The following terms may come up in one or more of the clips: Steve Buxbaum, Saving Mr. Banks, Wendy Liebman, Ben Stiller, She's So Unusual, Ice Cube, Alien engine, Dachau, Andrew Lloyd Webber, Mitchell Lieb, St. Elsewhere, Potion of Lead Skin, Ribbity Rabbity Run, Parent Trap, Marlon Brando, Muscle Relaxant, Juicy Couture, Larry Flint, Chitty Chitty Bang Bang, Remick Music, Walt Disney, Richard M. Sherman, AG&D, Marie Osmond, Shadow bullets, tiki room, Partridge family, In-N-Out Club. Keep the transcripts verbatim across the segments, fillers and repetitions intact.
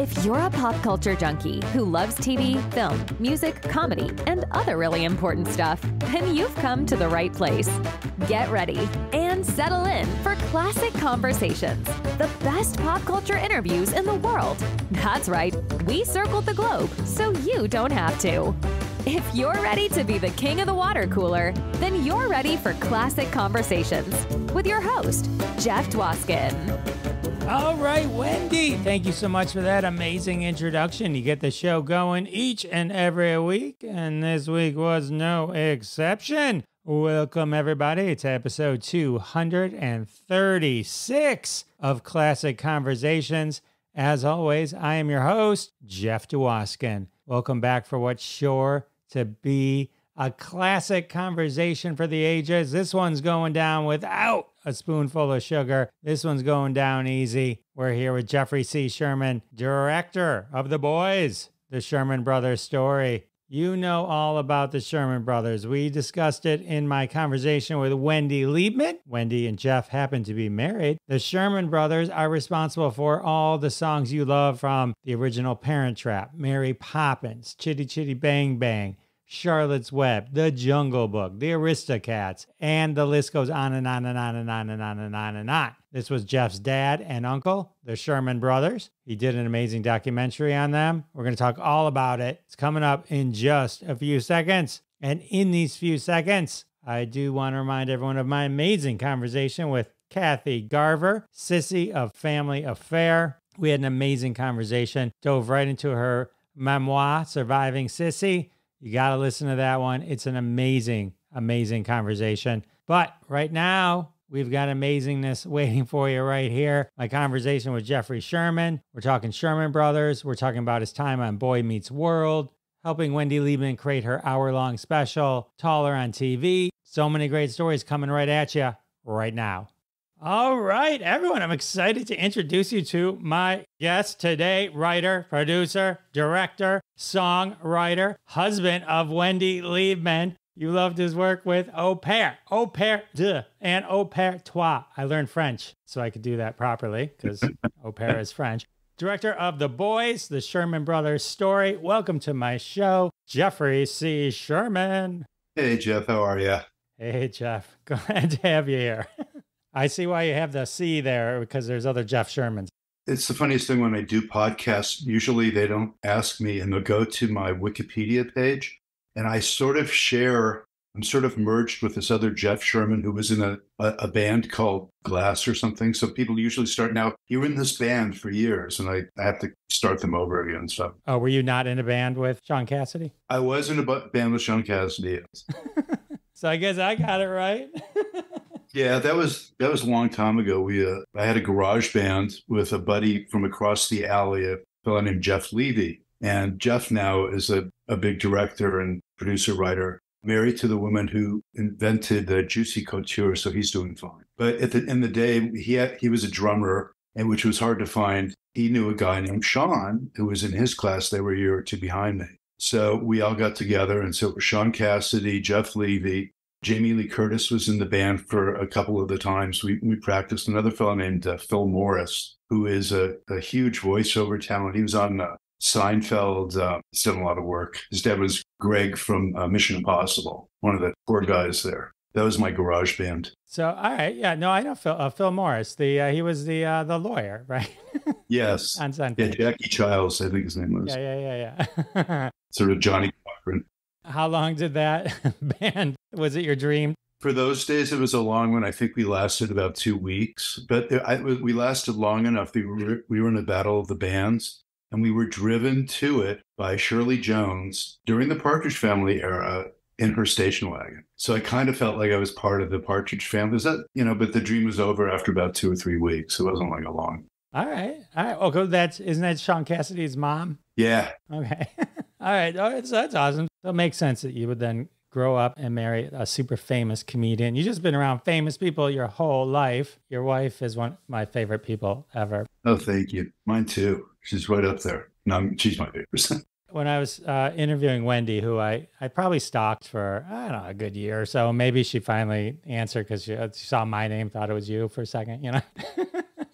If you're a pop culture junkie who loves T V, film, music, comedy, and other really important stuff, then you've come to the right place. Get ready and settle in for Classic Conversations, the best pop culture interviews in the world. That's right, we circled the globe so you don't have to. If you're ready to be the king of the water cooler, then you're ready for Classic Conversations with your host, Jeff Dwoskin. All right, Wendy, thank you so much for that amazing introduction. You get the show going each and every week, and this week was no exception. Welcome, everybody. It's episode two hundred thirty-six of Classic Conversations. As always, I am your host, Jeff Dwoskin. Welcome back for what's sure to be a classic conversation for the ages. This one's going down without a spoonful of sugar. This one's going down easy. We're here with Jeffrey C. Sherman, director of The Boys: The Sherman Brothers Story. You know all about the Sherman Brothers. We discussed it in my conversation with Wendy Liebman. Wendy and Jeff happen to be married. The Sherman Brothers are responsible for all the songs you love, from the original Parent Trap, Mary Poppins, Chitty Chitty Bang Bang, Charlotte's Web, The Jungle Book, The Aristocats, and the list goes on and on and on and on and on and on and on. This was Jeff's dad and uncle, the Sherman Brothers. He did an amazing documentary on them. We're going to talk all about it. It's coming up in just a few seconds. And in these few seconds, I do want to remind everyone of my amazing conversation with Kathy Garver, Sissy of Family Affair. We had an amazing conversation, dove right into her memoir, Surviving Sissy. You got to listen to that one. It's an amazing, amazing conversation. But right now, we've got amazingness waiting for you right here. My conversation with Jeffrey Sherman. We're talking Sherman Brothers. We're talking about his time on Boy Meets World, helping Wendy Liebman create her hour-long special, Taller on T V. So many great stories coming right at you right now. All right, everyone, I'm excited to introduce you to my guest today, writer, producer, director, songwriter, husband of Wendy Liebman. You loved his work with Au pair, Au pair de, and Au pair Trois. I learned French so I could do that properly, because Au pair is French. Director of The Boys, The Sherman Brothers Story. Welcome to my show, Jeffrey C. Sherman. Hey, Jeff, how are you? Hey, Jeff, glad to have you here. I see why you have the C there, because there's other Jeff Shermans. It's the funniest thing when I do podcasts. Usually they don't ask me, and they'll go to my Wikipedia page. And I sort of share, I'm sort of merged with this other Jeff Sherman who was in a, a, a band called Glass or something. So people usually start now, you were in this band for years, and I, I have to start them over again and stuff. Oh, were you not in a band with Shaun Cassidy? I was in a band with Shaun Cassidy. So I guess I got it right. Yeah, that was that was a long time ago. We uh, I had a garage band with a buddy from across the alley, a fellow named Jeff Levy. And Jeff now is a, a big director and producer writer, married to the woman who invented the Juicy Couture, so he's doing fine. But at the end of the day, he had, he was a drummer, and which was hard to find. He knew a guy named Shaun who was in his class. They were a year or two behind me. So we all got together, and so it was Shaun Cassidy, Jeff Levy, Jamie Lee Curtis was in the band for a couple of the times we, we practiced. Another fellow named uh, Phil Morris, who is a, a huge voiceover talent. He was on uh, Seinfeld. Uh, he's done a lot of work. His dad was Greg from uh, Mission Impossible, one of the poor guys there. That was my garage band. So, all right. Yeah, no, I know Phil, uh, Phil Morris. The uh, he was the uh, the lawyer, right? Yes. On Seinfeld. Yeah, Jackie Childs, I think his name was. Yeah, yeah, yeah, yeah. Sort of Johnny Cochran. How long did that band, was it your dream? For those days, it was a long one. I think we lasted about two weeks, but I, we lasted long enough. We were, we were in a battle of the bands, and we were driven to it by Shirley Jones during the Partridge Family era in her station wagon. So I kind of felt like I was part of the Partridge Family. Is that, you know, but the dream was over after about two or three weeks. It wasn't like a long. All right. All right. Okay. That's, isn't that Shaun Cassidy's mom? Yeah. Okay. All right. All right. So that's awesome. So it makes sense that you would then grow up and marry a super famous comedian. You've just been around famous people your whole life. Your wife is one of my favorite people ever. Oh, thank you. Mine too. She's right up there. No, she's my favorite. When I was uh, interviewing Wendy, who I, I probably stalked for, I don't know, a good year or so, maybe she finally answered because she, she saw my name, thought it was you for a second, you know?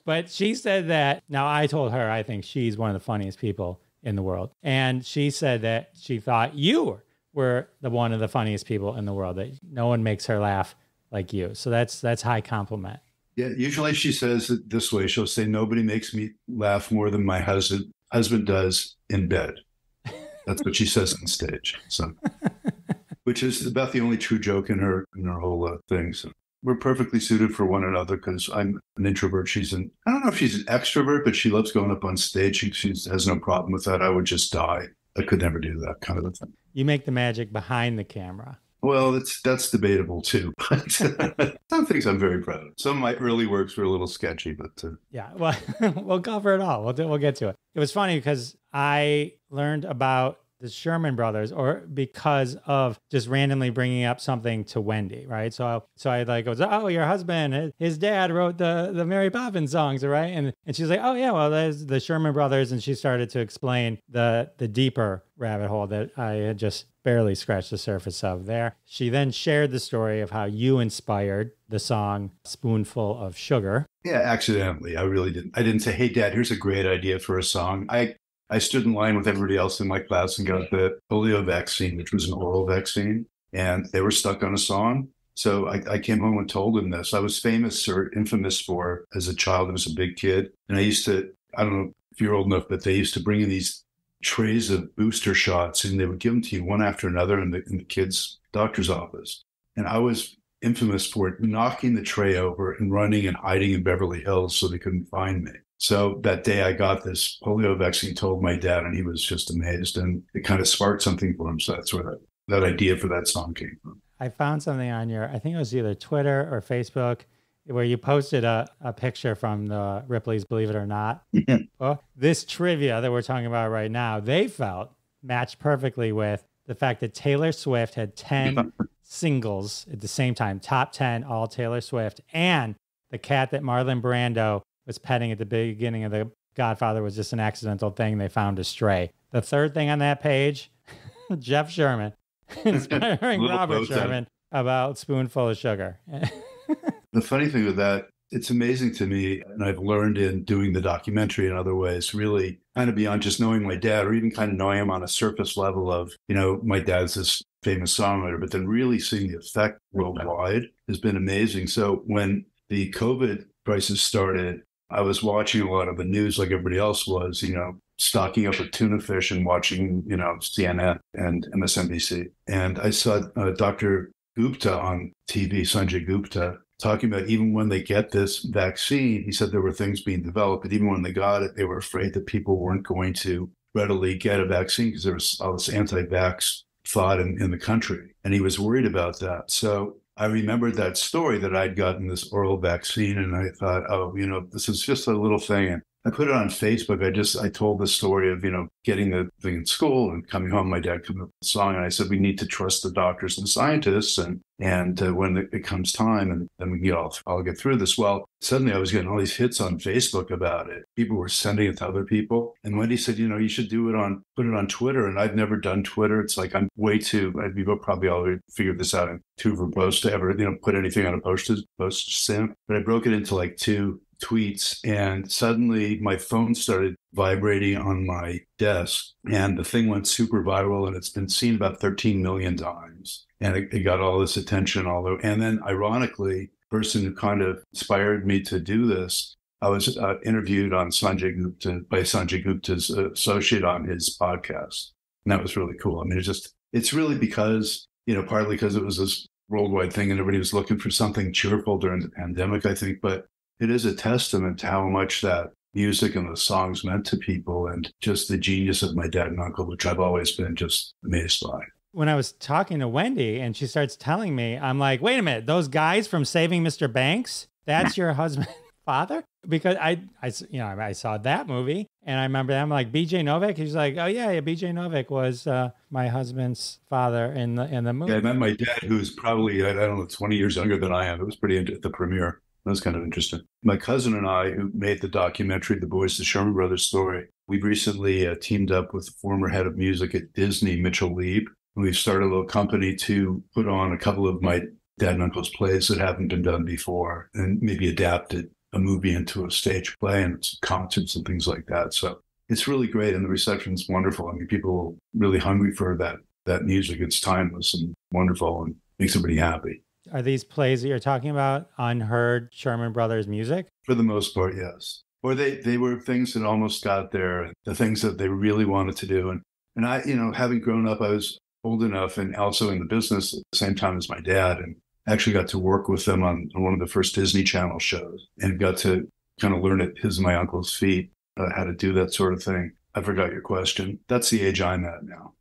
But she said that, now I told her I think she's one of the funniest people in the world. And she said that she thought you were the one of the funniest people in the world, that no one makes her laugh like you. So that's that's high compliment. Yeah, usually she says it this way. She'll say, nobody makes me laugh more than my husband husband does in bed. That's what she says on stage. So, which is about the only true joke in her in her whole uh, thing. So we're perfectly suited for one another because I'm an introvert. She's an, I don't know if she's an extrovert, but she loves going up on stage. She, she has no problem with that. I would just die. I could never do that kind of a thing. You make the magic behind the camera. Well, that's, that's debatable too. But some things I'm very proud of. Some of my early works were a little sketchy, but... Uh... Yeah, well, we'll cover it all. We'll, do, we'll get to it. It was funny because I learned about the Sherman Brothers or because of just randomly bringing up something to Wendy, right? So, so I like goes, oh, your husband, his dad wrote the, the Mary Poppins songs, right? And, and she's like, oh yeah, well, there's the Sherman Brothers. And she started to explain the, the deeper rabbit hole that I had just barely scratched the surface of there. She then shared the story of how you inspired the song Spoonful of Sugar. Yeah, accidentally. I really didn't. I didn't say, hey, Dad, here's a great idea for a song. I I stood in line with everybody else in my class and got the polio vaccine, which was an oral vaccine, and they were stuck on a song. So I, I came home and told them this. I was famous or infamous for, as a child, I was a big kid. And I used to, I don't know if you're old enough, but they used to bring in these trays of booster shots, and they would give them to you one after another in the, in the kid's doctor's office. And I was infamous for knocking the tray over and running and hiding in Beverly Hills so they couldn't find me. So that day I got this polio vaccine, told my dad, and he was just amazed, and it kind of sparked something for him. So that's where that, that idea for that song came from. I found something on your, I think it was either Twitter or Facebook, where you posted a, a picture from the Ripley's Believe It or Not. Yeah. Well, this trivia that we're talking about right now, they felt matched perfectly with the fact that Taylor Swift had ten singles at the same time, top ten, all Taylor Swift, and the cat that Marlon Brando was petting at the beginning of The Godfather was just an accidental thing. They found a stray. The third thing on that page, Jeff Sherman, inspiring Robert Sherman about Spoonful of Sugar. The funny thing with that, it's amazing to me, and I've learned in doing the documentary and other ways, really kind of beyond just knowing my dad or even kind of knowing him on a surface level of, you know, my dad's this famous songwriter, but then really seeing the effect worldwide has been amazing. So when the COVID crisis started, I was watching a lot of the news like everybody else was, you know, stocking up with tuna fish and watching, you know, C N N and M S N B C. And I saw uh, Doctor Gupta on T V, Sanjay Gupta, talking about even when they get this vaccine, he said there were things being developed, but even when they got it, they were afraid that people weren't going to readily get a vaccine because there was all this anti-vax thought in, in the country. And he was worried about that. So I remembered that story that I'd gotten this oral vaccine, and I thought, oh, you know, this is just a little thing. And I put it on Facebook. I just, I told the story of, you know, getting the thing in school and coming home. My dad came up with a song, and I said, we need to trust the doctors and scientists. And, and uh, when it, it comes time, and then we get all, I'll get through this. Well, suddenly I was getting all these hits on Facebook about it. People were sending it to other people. And Wendy said, you know, you should do it on, put it on Twitter. And I've never done Twitter. It's like, I'm way too, I'd be probably already figured this out. I'm too verbose to ever, you know, put anything on a postage stamp. But I broke it into like two tweets, and suddenly my phone started vibrating on my desk, and the thing went super viral, and it's been seen about thirteen million times, and it, it got all this attention. Although, and then ironically, the person who kind of inspired me to do this, I was uh, interviewed on Sanjay Gupta by Sanjay Gupta's associate on his podcast, and that was really cool. I mean, it's just, it's really because, you know, partly because it was this worldwide thing, and everybody was looking for something cheerful during the pandemic, I think, but it is a testament to how much that music and the songs meant to people, and just the genius of my dad and uncle, which I've always been just amazed by. When I was talking to Wendy and she starts telling me, I'm like, wait a minute, those guys from Saving Mister Banks, that's your husband, father? Because I, I, you know, I saw that movie and I remember that. I'm like, B J Novak? He's like, oh yeah, yeah, B J Novak was uh, my husband's father in the, in the movie. Yeah, I met my dad, who's probably, I don't know, twenty years younger than I am. It was pretty into the premiere. That was kind of interesting. My cousin and I, who made the documentary, The Boys: The Sherman Brothers Story, we've recently uh, teamed up with the former head of music at Disney, Mitchell Lieb. And we've started a little company to put on a couple of my dad and uncle's plays that haven't been done before and maybe adapted a movie into a stage play and concerts and things like that. So it's really great, and the reception's wonderful. I mean, people are really hungry for that that music. It's timeless and wonderful and makes everybody happy. Are these plays that you're talking about unheard Sherman Brothers music? For the most part, yes. Or they, they were things that almost got there, the things that they really wanted to do. And, and I, you know, having grown up, I was old enough and also in the business at the same time as my dad, and actually got to work with them on, on one of the first Disney Channel shows, and got to kind of learn at his and my uncle's feet uh, how to do that sort of thing. I forgot your question. That's the age I'm at now.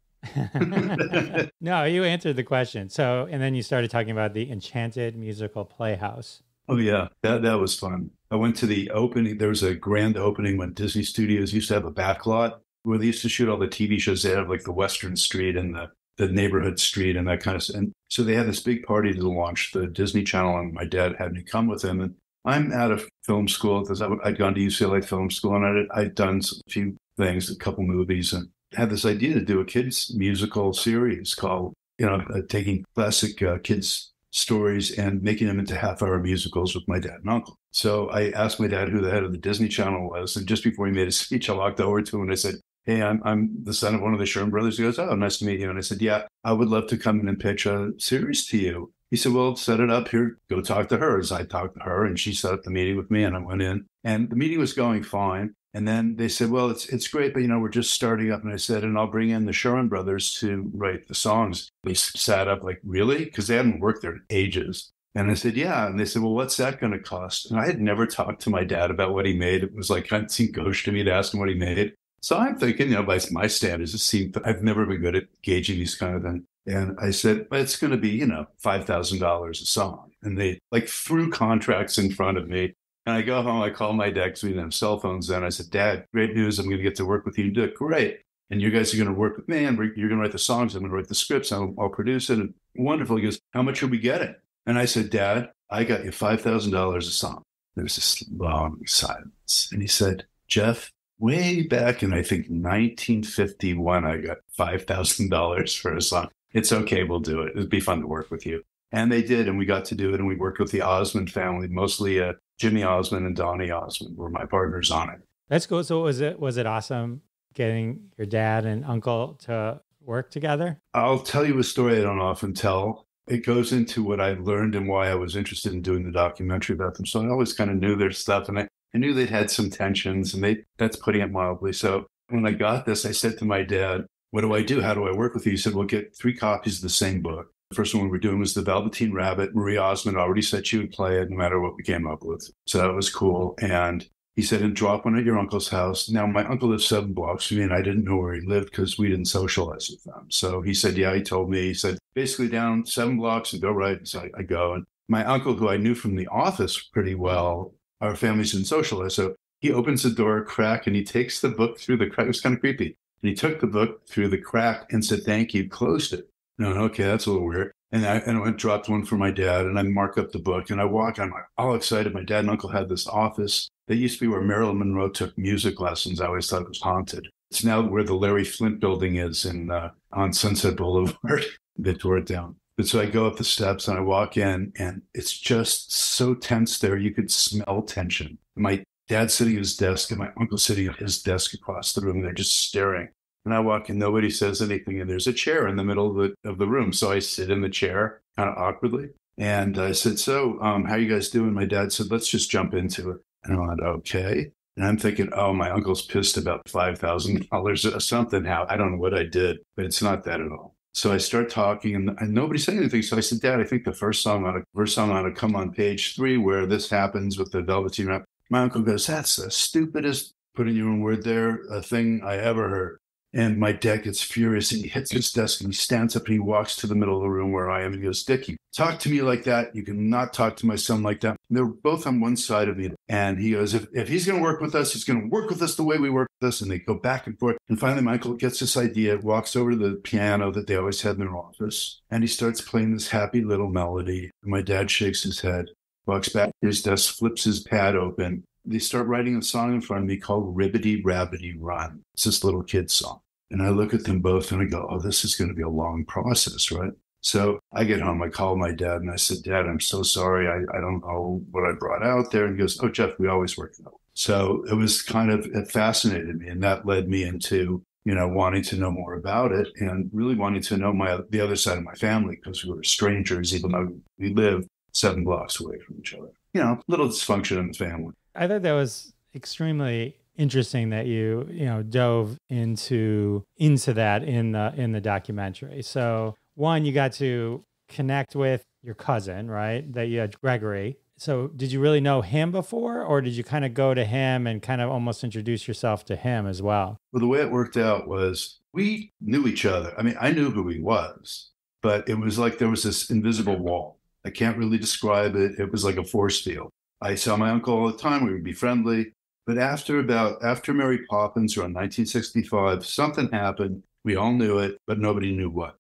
No, you answered the question. So, and then you started talking about the Enchanted Musical Playhouse. Oh yeah, that that was fun. I went to the opening. There was a grand opening when Disney Studios used to have a back lot where they used to shoot all the T V shows. They had like the Western Street and the, the neighborhood street and that kind of stuff. And so they had this big party to launch the Disney Channel, and my dad had me come with him. And I'm out of film school at this. I'd gone to U C L A Film School, and I'd, I'd done a few things, a couple movies, and had this idea to do a kids musical series called, you know, uh, taking classic uh, kids stories and making them into half hour musicals with my dad and uncle. So I asked my dad who the head of the Disney Channel was. And just before he made his speech, I walked over to him and I said, hey, I'm, I'm the son of one of the Sherman Brothers. He goes, oh, nice to meet you. And I said, yeah, I would love to come in and pitch a series to you. He said, well, set it up here. Go talk to her. So I talked to her and she set up the meeting with me, and I went in, and the meeting was going fine. And then they said, well, it's it's great, but, you know, we're just starting up. And I said, and I'll bring in the Sherman Brothers to write the songs. They sat up like, really? Because they hadn't worked there in ages. And I said, yeah. And they said, well, what's that going to cost? And I had never talked to my dad about what he made. It was like, it seemed gauche to me to ask him what he made. So I'm thinking, you know, by my standards, it seemed, I've never been good at gauging these kind of things. And I said, but it's going to be, you know, five thousand dollars a song. And they like threw contracts in front of me. And I go home, I call my dad because we didn't have cell phones then. I said, Dad, great news. I'm going to get to work with you. And do it great. And you guys are going to work with me, and you're going to write the songs. I'm going to write the scripts. I'll, I'll produce it. And wonderful. He goes, how much are we getting? And I said, Dad, I got you five thousand dollars a song. There was this long silence. And he said, Jeff, way back in, I think, nineteen fifty-one, I got five thousand dollars for a song. It's okay. We'll do it. It'd be fun to work with you. And they did, and we got to do it, and we worked with the Osmond family, mostly uh, Jimmy Osmond and Donnie Osmond were my partners on it. That's cool. So was it was it awesome getting your dad and uncle to work together? I'll tell you a story I don't often tell. It goes into what I learned and why I was interested in doing the documentary about them. So I always kind of knew their stuff, and I, I knew they'd had some tensions, and they that's putting it mildly. So when I got this, I said to my dad, what do I do? How do I work with you? He said, well, get three copies of the same book. The first one we were doing was The Velveteen Rabbit. Marie Osmond already said she would play it no matter what we came up with. So that was cool. And he said, and drop one at your uncle's house. Now, my uncle lives seven blocks from me, and I didn't know where he lived because we didn't socialize with them. So he said, yeah, he told me. He said, basically down seven blocks and go right. So I, I go. And my uncle, who I knew from the office pretty well, our families didn't socialize. So he opens the door a crack, and he takes the book through the crack. It was kind of creepy. And he took the book through the crack and said, thank you, closed it. No, okay, that's a little weird. And I, and I went, dropped one for my dad, and I mark up the book, and I walk, I'm like all excited. My dad and uncle had this office that used to be where Marilyn Monroe took music lessons. I always thought it was haunted. It's now where the Larry Flint building is in uh, on Sunset Boulevard. They tore it down. But so I go up the steps and I walk in, and it's just so tense there. You could smell tension. My dad's sitting at his desk and my uncle sitting at his desk across the room. They're just staring. And I walk in, nobody says anything, and there's a chair in the middle of the, of the room. So I sit in the chair kind of awkwardly. And I said, so um, how you guys doing? My dad said, let's just jump into it. And I went, okay. And I'm thinking, oh, my uncle's pissed about five thousand dollars or something. How I don't know what I did, but it's not that at all. So I start talking, and, and nobody said anything. So I said, Dad, I think the first song ought to, first song ought to come on page three where this happens with the Velveteen Rabbit. My uncle goes, that's the stupidest, put in your own word there, a thing I ever heard. And my dad gets furious, and he hits his desk, and he stands up, and he walks to the middle of the room where I am, and he goes, Dick, you talk to me like that. You cannot talk to my son like that. And they're both on one side of me. And he goes, if, if he's going to work with us, he's going to work with us the way we work with us. And they go back and forth. And finally, Michael gets this idea, walks over to the piano that they always had in their office, and he starts playing this happy little melody. And my dad shakes his head, walks back to his desk, flips his pad open. They start writing a song in front of me called Ribbity Rabbity Run. It's this little kid's song. And I look at them both and I go, oh, this is going to be a long process, right? So I get home, I call my dad and I said, Dad, I'm so sorry. I, I don't know what I brought out there. And he goes, oh, Jeff, we always work it out. So it was kind of, it fascinated me. And that led me into, you know, wanting to know more about it and really wanting to know my the other side of my family, because we were strangers, even though we lived seven blocks away from each other. You know, little dysfunction in the family. I thought that was extremely interesting that you, you know, dove into into that in the in the documentary. So one, you got to connect with your cousin, right? That you had, Gregory. So did you really know him before, or did you kind of go to him and kind of almost introduce yourself to him as well? Well, the way it worked out was we knew each other. I mean, I knew who he was, but it was like there was this invisible wall. I can't really describe it. It was like a force field. I saw my uncle all the time. We would be friendly. But after about, after Mary Poppins around nineteen sixty-five, something happened. We all knew it, but nobody knew what.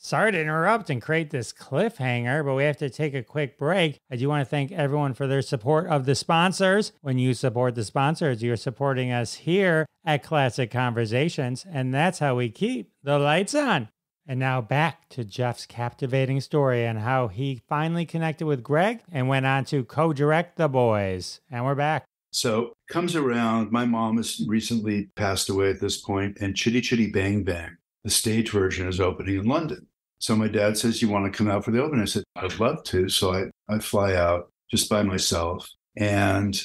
Sorry to interrupt and create this cliffhanger, but we have to take a quick break. I do want to thank everyone for their support of the sponsors. When you support the sponsors, you're supporting us here at Classic Conversations, and that's how we keep the lights on. And now back to Jeff's captivating story and how he finally connected with Greg and went on to co-direct The Boys. And we're back. So comes around, my mom has recently passed away at this point, and Chitty Chitty Bang Bang, the stage version, is opening in London. So my dad says, you want to come out for the open? I said, I'd love to. So I, I fly out just by myself. And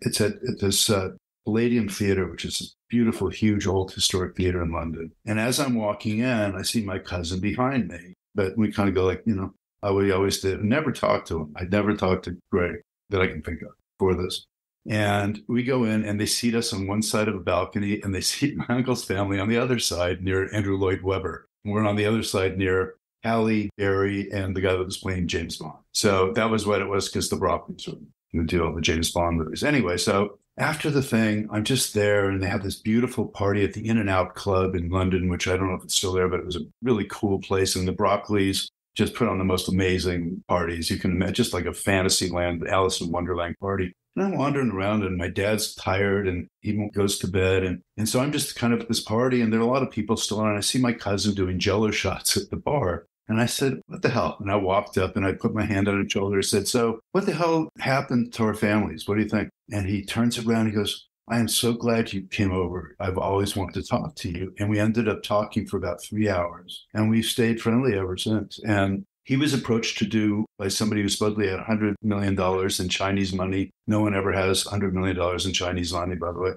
it's at, at this uh, Palladium Theater, which is a beautiful, huge, old historic theater in London. And as I'm walking in, I see my cousin behind me. But we kind of go like, you know, I would always did. I never talked to him. I'd never talked to Greg that I can think of for this. And we go in and they seat us on one side of a balcony and they seat my uncle's family on the other side near Andrew Lloyd Webber. We're on the other side near Halle Berry and the guy that was playing James Bond. So that was what it was, because the Broccolis were going to do all the James Bond movies. Anyway, so after the thing, I'm just there and they have this beautiful party at the In-N-Out Club in London, which I don't know if it's still there, but it was a really cool place. And the Broccolis just put on the most amazing parties you can imagine, just like a Fantasyland, Alice in Wonderland party. And I'm wandering around and my dad's tired and he goes to bed. And, and so I'm just kind of at this party and there are a lot of people still on. And I see my cousin doing jello shots at the bar. And I said, what the hell? And I walked up and I put my hand on his shoulder and said, so what the hell happened to our families? What do you think? And he turns around and he goes, I am so glad you came over. I've always wanted to talk to you. And we ended up talking for about three hours and we've stayed friendly ever since. And he was approached to do by somebody who supposedly had one hundred million dollars in Chinese money. No one ever has one hundred million dollars in Chinese money, by the way,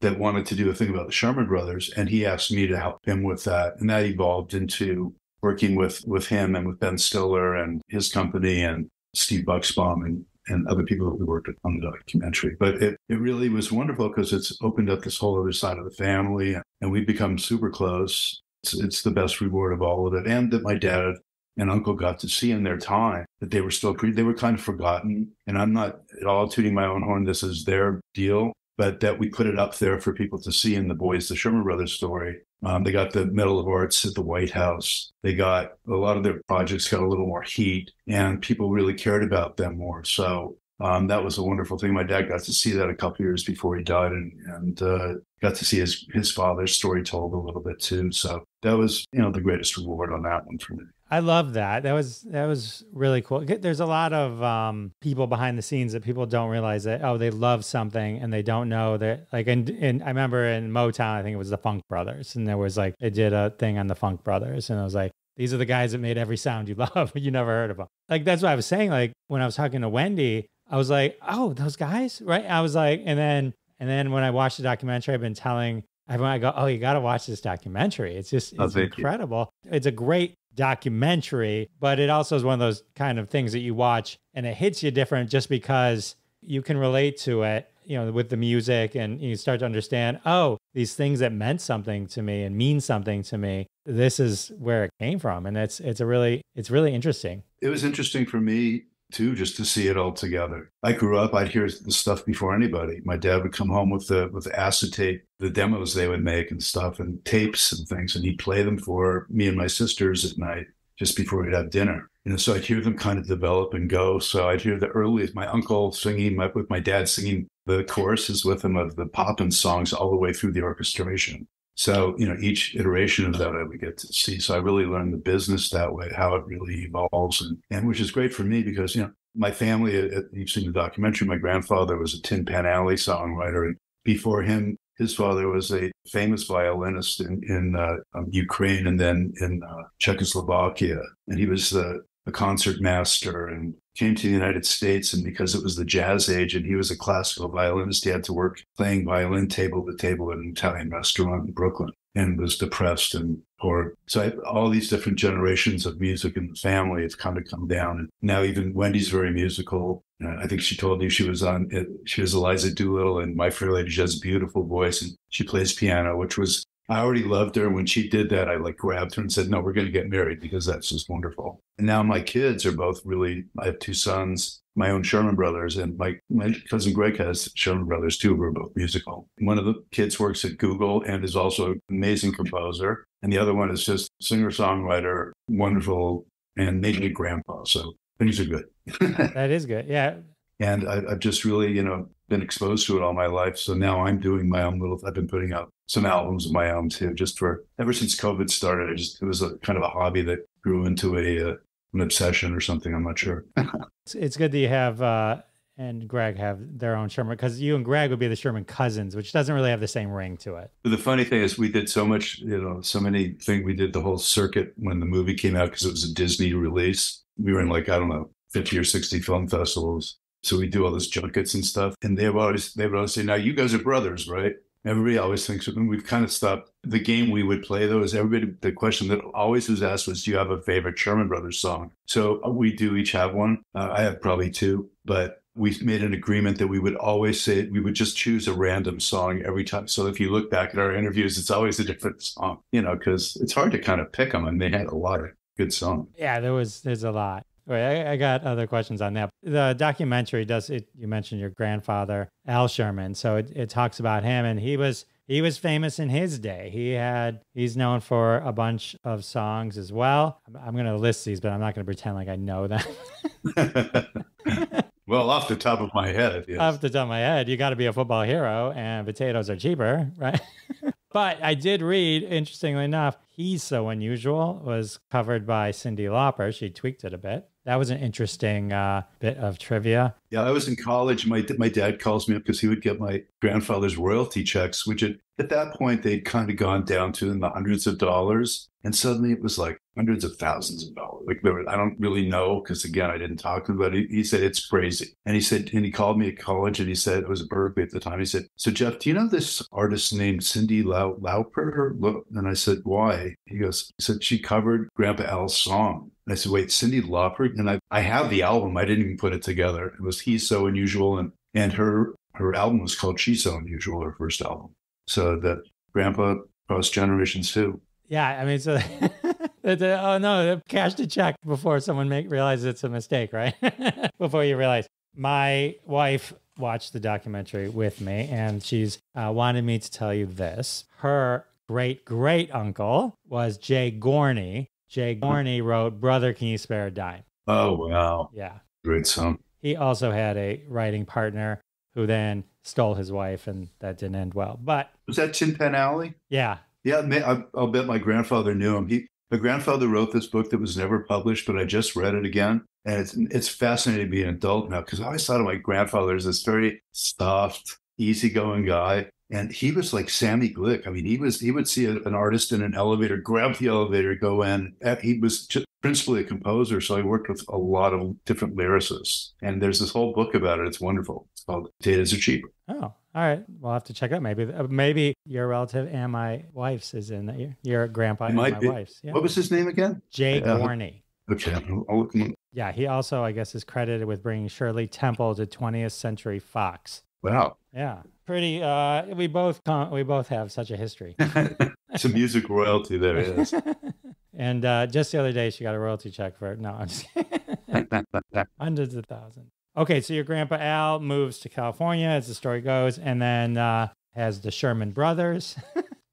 that wanted to do a thing about the Sherman Brothers. And he asked me to help him with that. And that evolved into working with, with him and with Ben Stiller and his company and Steve Buxbaum and, and other people that we worked with on the documentary. But it, it really was wonderful because it's opened up this whole other side of the family. And we've become super close. It's, it's the best reward of all of it. And that my dad and uncle got to see in their time that they were still, pre they were kind of forgotten. And I'm not at all tooting my own horn. This is their deal, but that we put it up there for people to see in The Boys, the Sherman Brothers Story. Um, they got the Medal of Arts at the White House. They got a lot of their projects got a little more heat and people really cared about them more. So um, that was a wonderful thing. My dad got to see that a couple years before he died and, and uh, got to see his, his father's story told a little bit too. So that was, you know, the greatest reward on that one for me. I love that. That was, that was really cool. There's a lot of um, people behind the scenes that people don't realize that, oh, they love something and they don't know that, like, and, and I remember in Motown, I think it was the Funk Brothers. And there was like, it did a thing on the Funk Brothers. And I was like, these are the guys that made every sound you love, but you never heard of them. Like, that's what I was saying. Like when I was talking to Wendy, I was like, oh, those guys, right? I was like, and then, and then when I watched the documentary, I've been telling everyone, I go, oh, you got to watch this documentary. It's just, it's oh, incredible. You. It's a great documentary, but it also is one of those kind of things that you watch and it hits you different just because you can relate to it, you know, with the music, and you start to understand, oh, these things that meant something to me and mean something to me, this is where it came from. And it's, it's a really, it's really interesting. It was interesting for me too, just to see it all together. I grew up, I'd hear the stuff before anybody. My dad would come home with the with the acetate, the demos they would make and stuff, and tapes and things, and he'd play them for me and my sisters at night, just before we'd have dinner. You know, so I'd hear them kind of develop and go. So I'd hear the earliest, my uncle singing, my, with my dad singing the choruses with him of the Poppins songs all the way through the orchestration. So, you know, each iteration of that I would get to see. So I really learned the business that way, how it really evolves, and, and which is great for me because, you know, my family, you've seen the documentary, my grandfather was a Tin Pan Alley songwriter. And before him, his father was a famous violinist in, in uh, um, Ukraine and then in uh, Czechoslovakia. And he was uh, a concert master and came to the United States. And because it was the jazz age and he was a classical violinist, he had to work playing violin table to table at an Italian restaurant in Brooklyn and was depressed and poor. So I have all these different generations of music in the family. It's kind of come down. And now even Wendy's very musical. I think she told you she was on, she was Eliza Doolittle and My Fair Lady. She has a beautiful voice and she plays piano, which was, I already loved her. And when she did that, I like grabbed her and said, no, we're going to get married because that's just wonderful. And now my kids are both really, I have two sons, my own Sherman Brothers, and my, my cousin Greg has Sherman Brothers too, who are both musical. One of the kids works at Google and is also an amazing composer. And the other one is just singer-songwriter, wonderful, and maybe a grandpa. So things are good. That is good. Yeah. And I, I've just really, you know, been exposed to it all my life. So now I'm doing my own little, I've been putting out some albums of my own too, just for, ever since COVID started, I just, it was a kind of a hobby that grew into a, uh, an obsession or something. I'm not sure. it's, it's good that you have, uh, and Greg have their own Sherman, because you and Greg would be the Sherman cousins, which doesn't really have the same ring to it. But the funny thing is we did so much, you know, so many things. We did the whole circuit when the movie came out because it was a Disney release. We were in like, I don't know, fifty or sixty film festivals. So we do all those junkets and stuff. And they would always, they would always say, now you guys are brothers, right? Everybody always thinks of them. We've kind of stopped. The game we would play, though, is everybody, the question that always was asked was, do you have a favorite Sherman Brothers song? So we do each have one. Uh, I have probably two, but we made an agreement that we would always say, we would just choose a random song every time. So if you look back at our interviews, it's always a different song, you know, because it's hard to kind of pick them. And they had a lot of good songs. Yeah, there was, there's a lot. Right, I, I got other questions on that. The documentary does it. You mentioned your grandfather, Al Sherman. So it, it talks about him, and he was he was famous in his day. He had he's known for a bunch of songs as well. I'm, I'm going to list these, but I'm not going to pretend like I know them. Well, off the top of my head, yes. Off the top of my head, You Got to Be a Football Hero, and potatoes are cheaper, right? But I did read, interestingly enough, He's So Unusual was covered by Cyndi Lauper. She tweaked it a bit. That was an interesting uh, bit of trivia. Yeah, I was in college. My my dad calls me up because he would get my grandfather's royalty checks, which had, at that point, they'd kind of gone down to in the hundreds of dollars. And suddenly it was like hundreds of thousands of dollars. Like there were, I don't really know because, again, I didn't talk to him, but he, he said, it's crazy. And he said, and he called me at college and he said, it was at Berkeley at the time. He said, so Jeff, do you know this artist named Cyndi Lauper? And I said, why? He goes, he said, she covered Grandpa Al's song. I said, wait, Cyndi Lauper? And I, I have the album. I didn't even put it together. It was He's So Unusual. And, and her, her album was called She's So Unusual, her first album. So that Grandpa crossed generations too. Yeah, I mean, so, oh no, they cashed a check before someone make, realizes it's a mistake, right? Before you realize. My wife watched the documentary with me and she's uh, wanted me to tell you this. Her great-great-uncle was Jay Gorney. Jay Gorney wrote, Brother, Can You Spare a Dime? Oh, wow. Yeah. Great song. He also had a writing partner who then stole his wife, and that didn't end well. But was that Tin Pan Alley? Yeah. Yeah, I, I'll bet my grandfather knew him. He, my grandfather wrote this book that was never published, but I just read it again. And it's, it's fascinating to be an adult now, because I always thought of my grandfather as this very soft, easygoing guy. And he was like Sammy Glick. I mean, he was, he would see a, an artist in an elevator, grab the elevator, go in. He was just principally a composer. So I worked with a lot of different lyricists. And there's this whole book about it. It's wonderful. It's called Potatoes Are Cheaper. Oh, all right. We'll have to check out. Maybe, maybe your relative and my wife's is in that. Your, your grandpa and my be. wife's. Yeah. What was his name again? Jay uh, Gorney. Okay. I'll look him up. Yeah. He also, I guess, is credited with bringing Shirley Temple to twentieth century fox. Wow. Yeah. Pretty, uh, we both con we both have such a history. Some music royalty there, yes. And uh, just the other day, she got a royalty check for it. No, I'm just kidding. Hundreds of thousands. Okay, so your grandpa Al moves to California, as the story goes, and then uh, has the Sherman Brothers.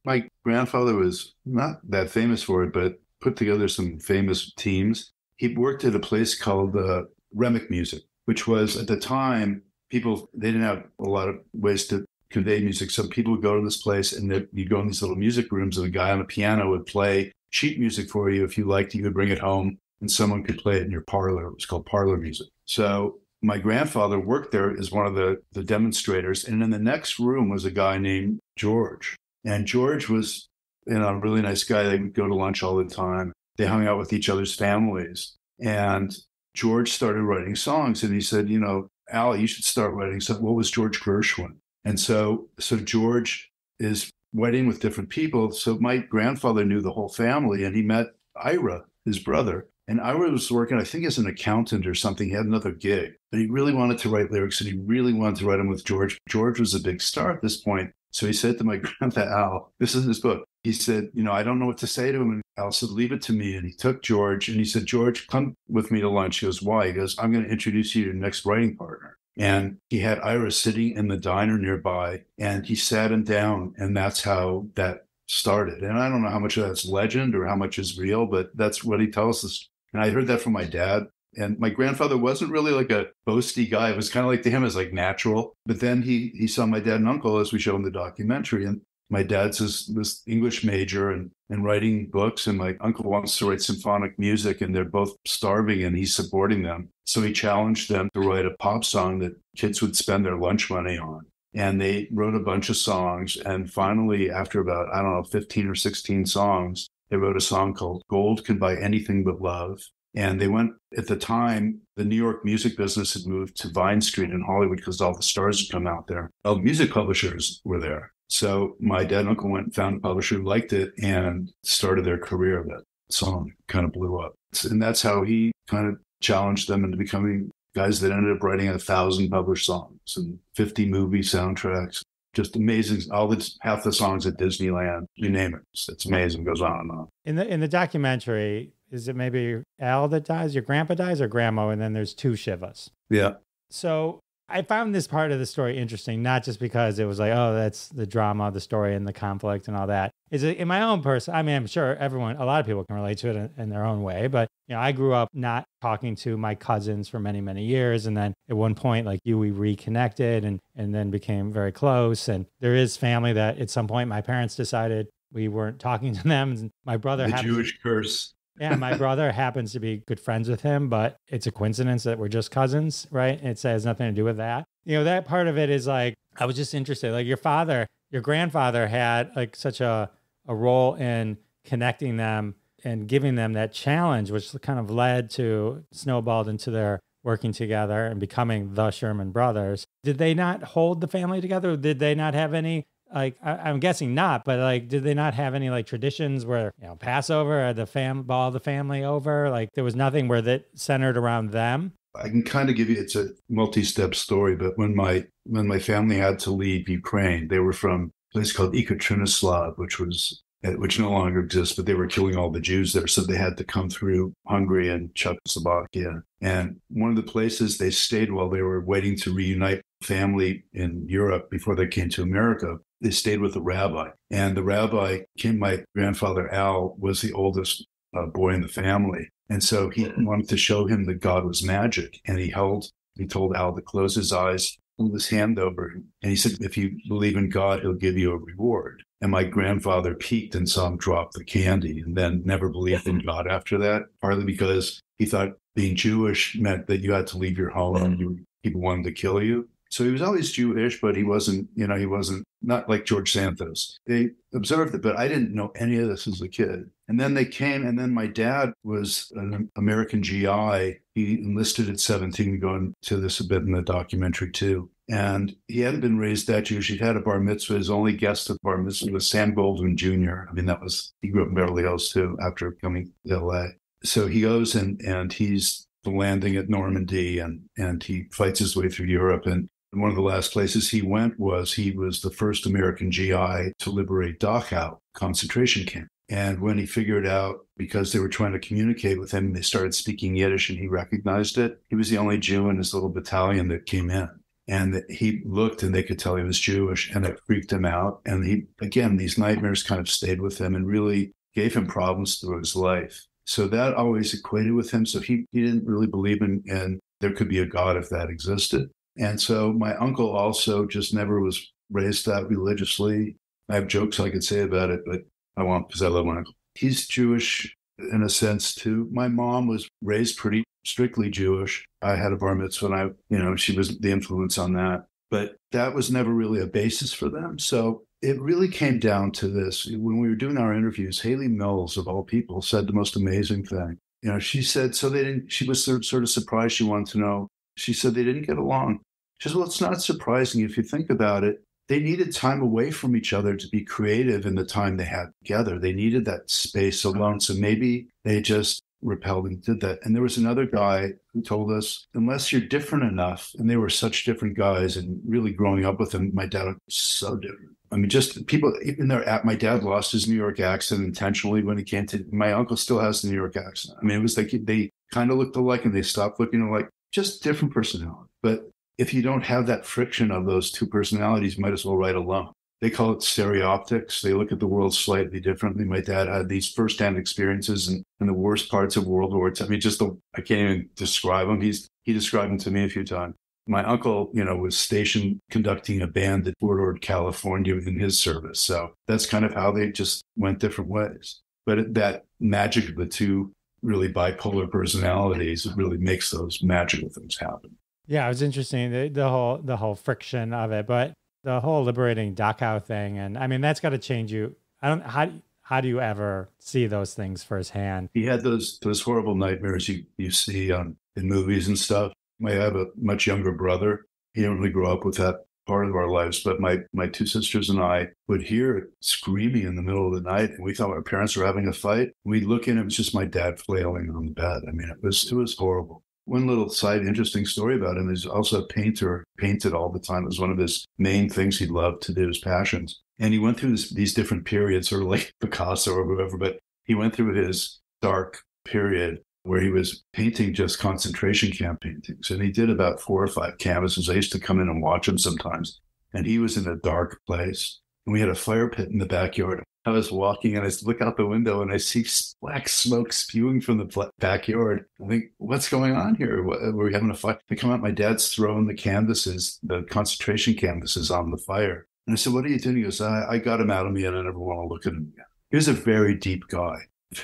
My grandfather was not that famous for it, but put together some famous teams. He worked at a place called uh, Remick Music, which was, at the time, people, they didn't have a lot of ways to convey music. So people would go to this place and you'd go in these little music rooms and a guy on a piano would play sheet music for you. If you liked it, you would bring it home and someone could play it in your parlor. It was called parlor music. So my grandfather worked there as one of the, the demonstrators. And in the next room was a guy named George. And George was, you know, a really nice guy. They would go to lunch all the time. They hung out with each other's families. And George started writing songs. And he said, you know, Al, you should start writing something. What was George Gershwin? And so, so George is wedding with different people. So my grandfather knew the whole family. And he met Ira, his brother. And Ira was working, I think, as an accountant or something. He had another gig. But he really wanted to write lyrics. And he really wanted to write them with George. George was a big star at this point. So he said to my grandpa, Al, this is his book. He said, you know, I don't know what to say to him. And Al said, leave it to me. And he took George and he said, George, come with me to lunch. He goes, why? He goes, I'm going to introduce you to your next writing partner. And he had Ira sitting in the diner nearby and he sat him down. And that's how that started. And I don't know how much of that's legend or how much is real, but that's what he tells us. And I heard that from my dad. And my grandfather wasn't really like a boasty guy. It was kind of like to him as like natural. But then he he saw my dad and uncle, as we show in the documentary. And my dad's this, this English major and, and writing books. And my uncle wants to write symphonic music. And they're both starving and he's supporting them. So he challenged them to write a pop song that kids would spend their lunch money on. And they wrote a bunch of songs. And finally, after about, I don't know, fifteen or sixteen songs, they wrote a song called Gold Can Buy Anything But Love. And they went, at the time, the New York music business had moved to Vine Street in Hollywood because all the stars had come out there. All the music publishers were there. So my dad and uncle went and found a publisher who liked it and started their career of it. Song kind of blew up. And that's how he kind of challenged them into becoming guys that ended up writing a thousand published songs and fifty movie soundtracks. Just amazing. All the half the songs at Disneyland, you name it. It's, it's amazing. It goes on and on. In the, in the documentary, is it maybe Al that dies, your grandpa dies, or grandma, and then there's two Shivas? Yeah. So I found this part of the story interesting, not just because it was like, oh, that's the drama, the story, and the conflict and all that. Is it in my own person? I mean, I'm sure everyone, a lot of people can relate to it in, in their own way, but you know, I grew up not talking to my cousins for many, many years. And then at one point, like you, we reconnected and, and then became very close. And there is family that at some point, my parents decided we weren't talking to them. And my brother- The Jewish curse. Yeah, my brother happens to be good friends with him, but it's a coincidence that we're just cousins, right? It has nothing to do with that. You know, that part of it is like, I was just interested, like your father, your grandfather had like such a, a role in connecting them and giving them that challenge, which kind of led to, snowballed into their working together and becoming the Sherman Brothers. Did they not hold the family together? Did they not have any? Like, I, I'm guessing not, but like, did they not have any like traditions where, you know, Passover or the fam ball, the family over, like there was nothing where that centered around them? I can kind of give you, it's a multi-step story, but when my, when my family had to leave Ukraine, they were from a place called Ekaterinoslav, which was, which no longer exists, but they were killing all the Jews there. So they had to come through Hungary and Czechoslovakia. And one of the places they stayed while they were waiting to reunite family in Europe before they came to America, they stayed with a rabbi. And the rabbi came, my grandfather Al was the oldest uh, boy in the family. And so he wanted to show him that God was magic. And he held, he told Al to close his eyes, hold his hand over him. And he said, if you believe in God, he'll give you a reward. And my grandfather peeked and saw him drop the candy and then never believed in God after that, partly because he thought being Jewish meant that you had to leave your home and you, people wanted to kill you. So he was always Jewish, but he wasn't, you know, he wasn't not like George Santos. They observed it, but I didn't know any of this as a kid. And then they came, and then my dad was an American G I. He enlisted at seventeen. We go into this a bit in the documentary too. And he hadn't been raised that Jewish. He'd had a bar mitzvah. His only guest at bar mitzvah was Sam Goldwyn Junior I mean, that was, he grew up in Beverly Hills too after coming to L A. So he goes and, and he's the landing at Normandy and, and he fights his way through Europe. And one of the last places he went was he was the first American G I to liberate Dachau concentration camp. And when he figured out, because they were trying to communicate with him, they started speaking Yiddish and he recognized it. He was the only Jew in his little battalion that came in. And he looked and they could tell he was Jewish and it freaked him out. And he, again, these nightmares kind of stayed with him and really gave him problems through his life. So that always equated with him. So he, he didn't really believe in, and there could be a God if that existed. And so my uncle also just never was raised that religiously. I have jokes I could say about it, but I won't because I love my uncle. He's Jewish in a sense, too. My mom was raised pretty strictly Jewish. I had a bar mitzvah, and I, you know, she was the influence on that. But that was never really a basis for them. So it really came down to this. When we were doing our interviews, Haley Mills, of all people, said the most amazing thing. You know, she said, so they didn't, she was sort of surprised, she wanted to know. She said they didn't get along. She said, well, it's not surprising if you think about it. They needed time away from each other to be creative in the time they had together. They needed that space alone. So maybe they just repelled and did that. And there was another guy who told us, unless you're different enough, and they were such different guys, and really growing up with them, my dad was so different. I mean, just people, even their app, my dad lost his New York accent intentionally when he came to, my uncle still has the New York accent. I mean, it was like, they kind of looked alike and they stopped looking alike, just different personality. But if you don't have that friction of those two personalities, you might as well write alone. They call it stereoptics. They look at the world slightly differently. My dad had these firsthand experiences and, and the worst parts of World War Two. I mean, just the, I can't even describe him. He's, he described him to me a few times. My uncle, you know, was stationed conducting a band at Fort Ord, California in his service. So that's kind of how they just went different ways. But that magic of the two really bipolar personalities really makes those magical things happen. Yeah, it was interesting, the, the whole the whole friction of it. But the whole liberating Dachau thing, and I mean, that's got to change you. I don't how how do you ever see those things firsthand? He had those those horrible nightmares you you see on in movies and stuff. I have a much younger brother. He didn't really grow up with that part of our lives, but my, my two sisters and I would hear it screaming in the middle of the night, and we thought our parents were having a fight. We'd look in, it was just my dad flailing on the bed. I mean, it was it was horrible. One little side interesting story about him is also a painter, painted all the time. It was one of his main things he loved to do, his passions. And he went through this, these different periods, sort of like Picasso or whoever, but he went through his dark period where he was painting just concentration camp paintings. And he did about four or five canvases. I used to come in and watch him sometimes. And he was in a dark place. And we had a fire pit in the backyard. I was walking and I look out the window and I see black smoke spewing from the backyard. I think, what's going on here? Were we having a fire? They come out, my dad's throwing the canvases, the concentration canvases on the fire. And I said, what are you doing? He goes, I, I got him out of me and I never want to look at him again. He was a very deep guy.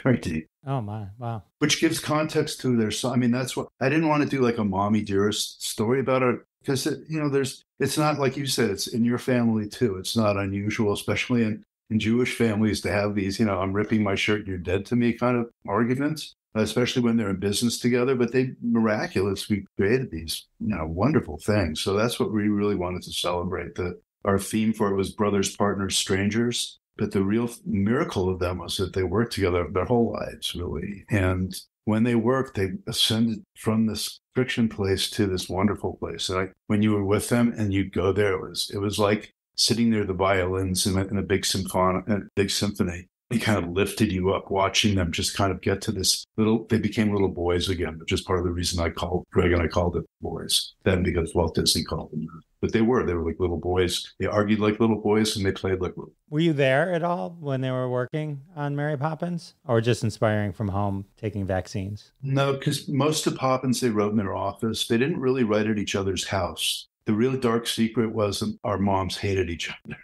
Very deep. Oh my, wow. Which gives context to their song. I mean, that's what, I didn't want to do like a mommy dearest story about it because, you know, there's, it's not like you said, it's in your family too. It's not unusual, especially in, in Jewish families to have these, you know, I'm ripping my shirt, you're dead to me kind of arguments, especially when they're in business together, but they miraculously created these, you know, wonderful things. So that's what we really wanted to celebrate. The, our theme for it was brothers, partners, strangers. But the real miracle of them was that they worked together their whole lives, really. And when they worked, they ascended from this friction place to this wonderful place. And I, when you were with them and you'd go there, it was, it was like sitting there, the violins in a, in a big symphony, a big symphony. It kind of lifted you up, watching them just kind of get to this little, they became little boys again, which is part of the reason I called, Greg and I called it boys then because Walt Disney called them. But they were, they were like little boys. They argued like little boys and they played like little. Were you there at all when they were working on Mary Poppins or just inspiring from home, taking vaccines? No, because most of Poppins, they wrote in their office. They didn't really write at each other's house. The real dark secret was our moms hated each other.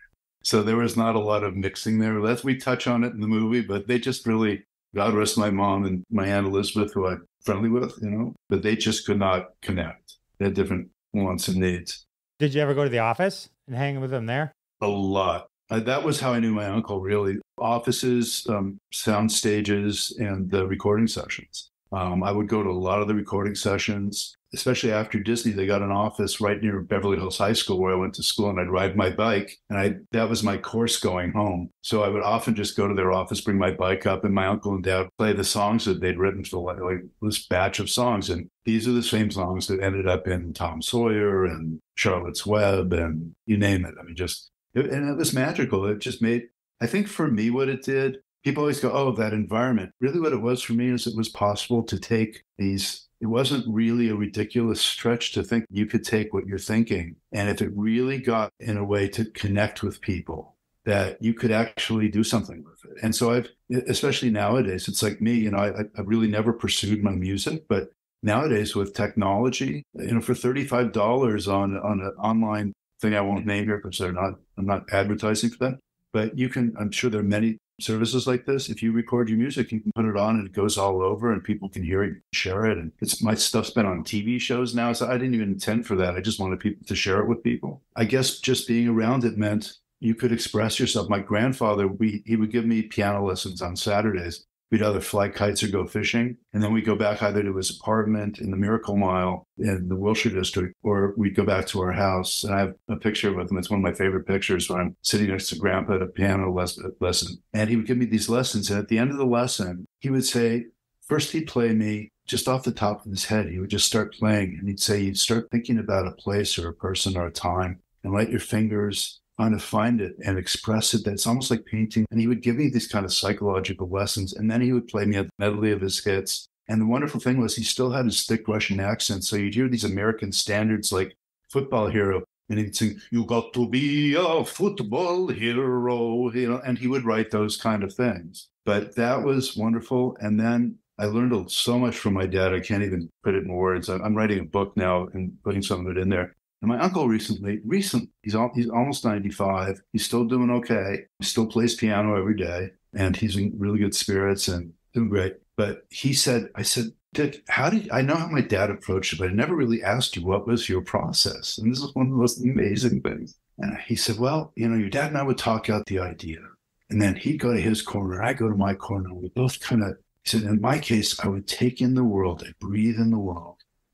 So there was not a lot of mixing there. That's, we touch on it in the movie, but they just really, God rest my mom and my Aunt Elizabeth, who I'm friendly with, you know, but they just could not connect. They had different wants and needs. Did you ever go to the office and hang with them there? A lot. Uh, that was how I knew my uncle, really. Offices, um, sound stages, and the recording sessions. Um, I would go to a lot of the recording sessions, especially after Disney. They got an office right near Beverly Hills High School where I went to school, and I'd ride my bike, and I that was my course going home. So I would often just go to their office, bring my bike up, and my uncle and dad would play the songs that they'd written for like, like this batch of songs. And these are the same songs that ended up in Tom Sawyer and Charlotte's Web and you name it. I mean, just, it, and it was magical. It just made, I think for me what it did, people always go, oh, that environment. Really what it was for me is it was possible to take these, it wasn't really a ridiculous stretch to think you could take what you're thinking. And if it really got in a way to connect with people, that you could actually do something with it. And so I've, especially nowadays, it's like me, you know, I, I really never pursued my music, but nowadays with technology, you know, for thirty-five dollars on, on an online thing I won't name here because they're not, I'm not advertising for them. But you can, I'm sure there are many services like this. If you record your music, you can put it on and it goes all over and people can hear it and share it. And it's, my stuff's been on T V shows now. So I didn't even intend for that. I just wanted people to share it with people. I guess just being around it meant you could express yourself. My grandfather, we, he would give me piano lessons on Saturdays. We'd either fly kites or go fishing. And then we'd go back either to his apartment in the Miracle Mile in the Wilshire District, or we'd go back to our house. And I have a picture with him. It's one of my favorite pictures where I'm sitting next to Grandpa at a piano les- lesson. And he would give me these lessons. And at the end of the lesson, he would say, first he'd play me just off the top of his head. He would just start playing. And he'd say, you'd start thinking about a place or a person or a time and let your fingers on to find it and express it. That's almost like painting. And he would give me these kind of psychological lessons. And then he would play me a medley of his hits. And the wonderful thing was he still had his thick Russian accent. So you'd hear these American standards like Football Hero. And he'd sing, you got to be a football hero. You know, and he would write those kind of things. But that was wonderful. And then I learned so much from my dad. I can't even put it in words. I'm writing a book now and putting some of it in there. And my uncle recently, recent, he's all, he's almost ninety-five. He's still doing okay. He still plays piano every day, and he's in really good spirits and doing great. But he said, I said, Dick, how did, I know how my dad approached it, but I never really asked you what was your process. And this is one of the most amazing things. And he said, well, you know, your dad and I would talk out the idea. And then he'd go to his corner, I'd go to my corner. We both kind of, he said, in my case, I would take in the world, I'd breathe in the world.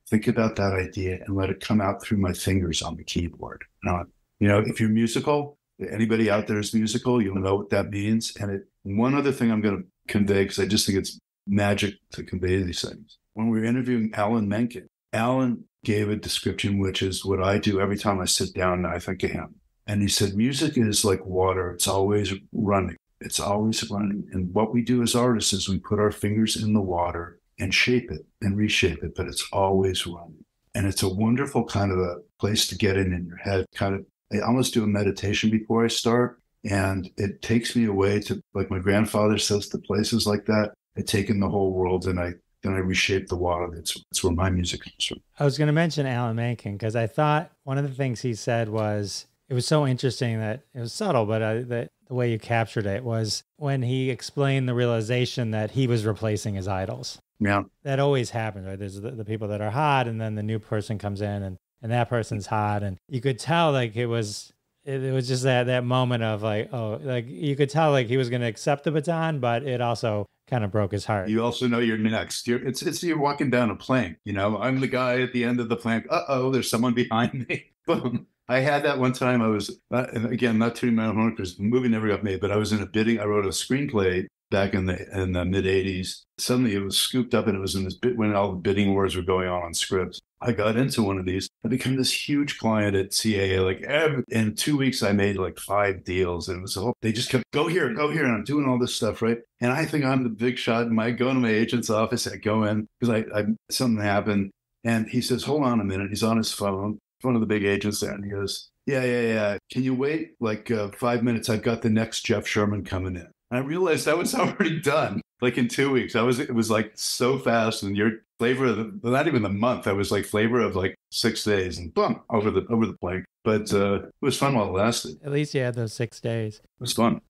Think about that idea and let it come out through my fingers on the keyboard. Now, you know, if you're musical, anybody out there is musical, you'll know what that means. And it, one other thing I'm going to convey, because I just think it's magic to convey these things. When we were interviewing Alan Menken, Alan gave a description, which is what I do every time I sit down and I think of him. And he said, music is like water. It's always running. It's always running. And what we do as artists is we put our fingers in the water and shape it and reshape it, but it's always running. And it's a wonderful kind of a place to get in in your head. Kind of, I almost do a meditation before I start, and it takes me away to, like my grandfather says, to places like that. I take in the whole world and I then I reshape the water. That's, that's where my music comes from. I was going to mention Alan Menken because I thought one of the things he said was, it was so interesting that it was subtle, but I, that the way you captured it was when he explained the realization that he was replacing his idols. Yeah. That always happens, right? There's the, the people that are hot, and then the new person comes in and, and that person's hot. And you could tell like it was, it, it was just that, that moment of like, oh, like you could tell like he was going to accept the baton, but it also kind of broke his heart. You also know you're next. You're, it's, it's, you're walking down a plank, you know, I'm the guy at the end of the plank. Uh-oh, there's someone behind me. Boom. I had that one time. I was, uh, again, not tooting my own horn because the movie never got made, but I was in a bidding, I wrote a screenplay back in the in the mid eighties. Suddenly it was scooped up and it was in this bit when all the bidding wars were going on on scripts. I got into one of these. I became this huge client at C A A. Like every, in two weeks, I made like five deals. And it was a whole, they just kept, go here, go here. And I'm doing all this stuff, right? And I think I'm the big shot. And I go into my agent's office. I go in because I, I something happened. And he says, hold on a minute. He's on his phone. One of the big agents there. And he goes, yeah, yeah, yeah. Can you wait like uh, five minutes? I've got the next Jeff Sherman coming in. I realized that was already done. Like in two weeks, I was, it was like so fast, and your flavor of the, not even the month, I was like flavor of like six days and boom, over the, over the plank. But uh, it was fun while it lasted. At least you had those six days. It was fun.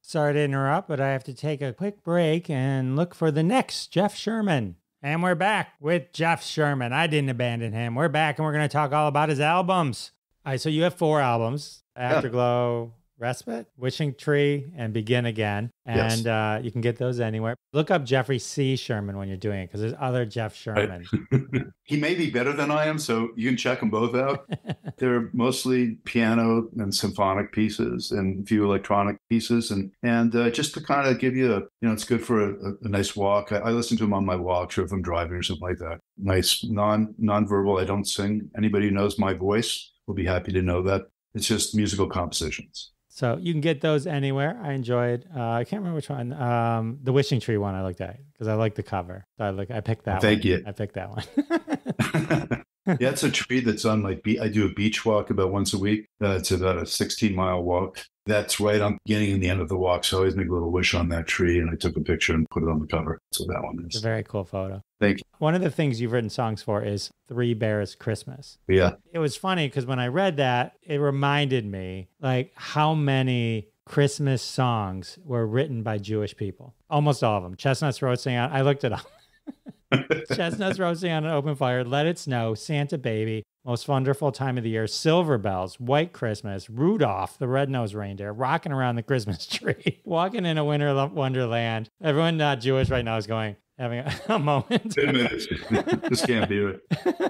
Sorry to interrupt, but I have to take a quick break and look for the next Jeff Sherman. And we're back with Jeff Sherman. I didn't abandon him. We're back and we're going to talk all about his albums. All right. So you have four albums, Afterglow, yeah, Respite, Wishing Tree, and Begin Again. And yes, uh, you can get those anywhere. Look up Jeffrey C. Sherman when you're doing it, because there's other Jeff Sherman. I, he may be better than I am, so you can check them both out. They're mostly piano and symphonic pieces and a few electronic pieces. And and uh, just to kind of give you, a, you know, it's good for a, a, a nice walk. I, I listen to them on my walk, sure, if I'm driving or something like that. Nice non nonverbal. I don't sing. Anybody who knows my voice will be happy to know that. It's just musical compositions. So you can get those anywhere. I enjoyed, uh, I can't remember which one, um, the Wishing Tree one I looked at because I like the cover. So I, look, I picked that Thank one. Thank you. I picked that one. Yeah, it's a treat that's on my beach. I do a beach walk about once a week. Uh, it's about a sixteen mile walk. That's right on the beginning and the end of the walk. So I always make a little wish on that tree. And I took a picture and put it on the cover. So that one is. It's a very cool photo. Thank you. One of the things you've written songs for is Three Bears Christmas. Yeah. It was funny because when I read that, it reminded me like how many Christmas songs were written by Jewish people. Almost all of them. Chestnuts Roasting on, I looked it up. Chestnuts Roasting on an Open Fire, Let It Snow, Santa Baby, Most Wonderful Time of the Year, Silver Bells, White Christmas, Rudolph the Red-Nosed Reindeer, Rocking Around the Christmas Tree, Walking in a Winter Wonderland. Everyone not Jewish right now is going, having a, a moment. This can't be right.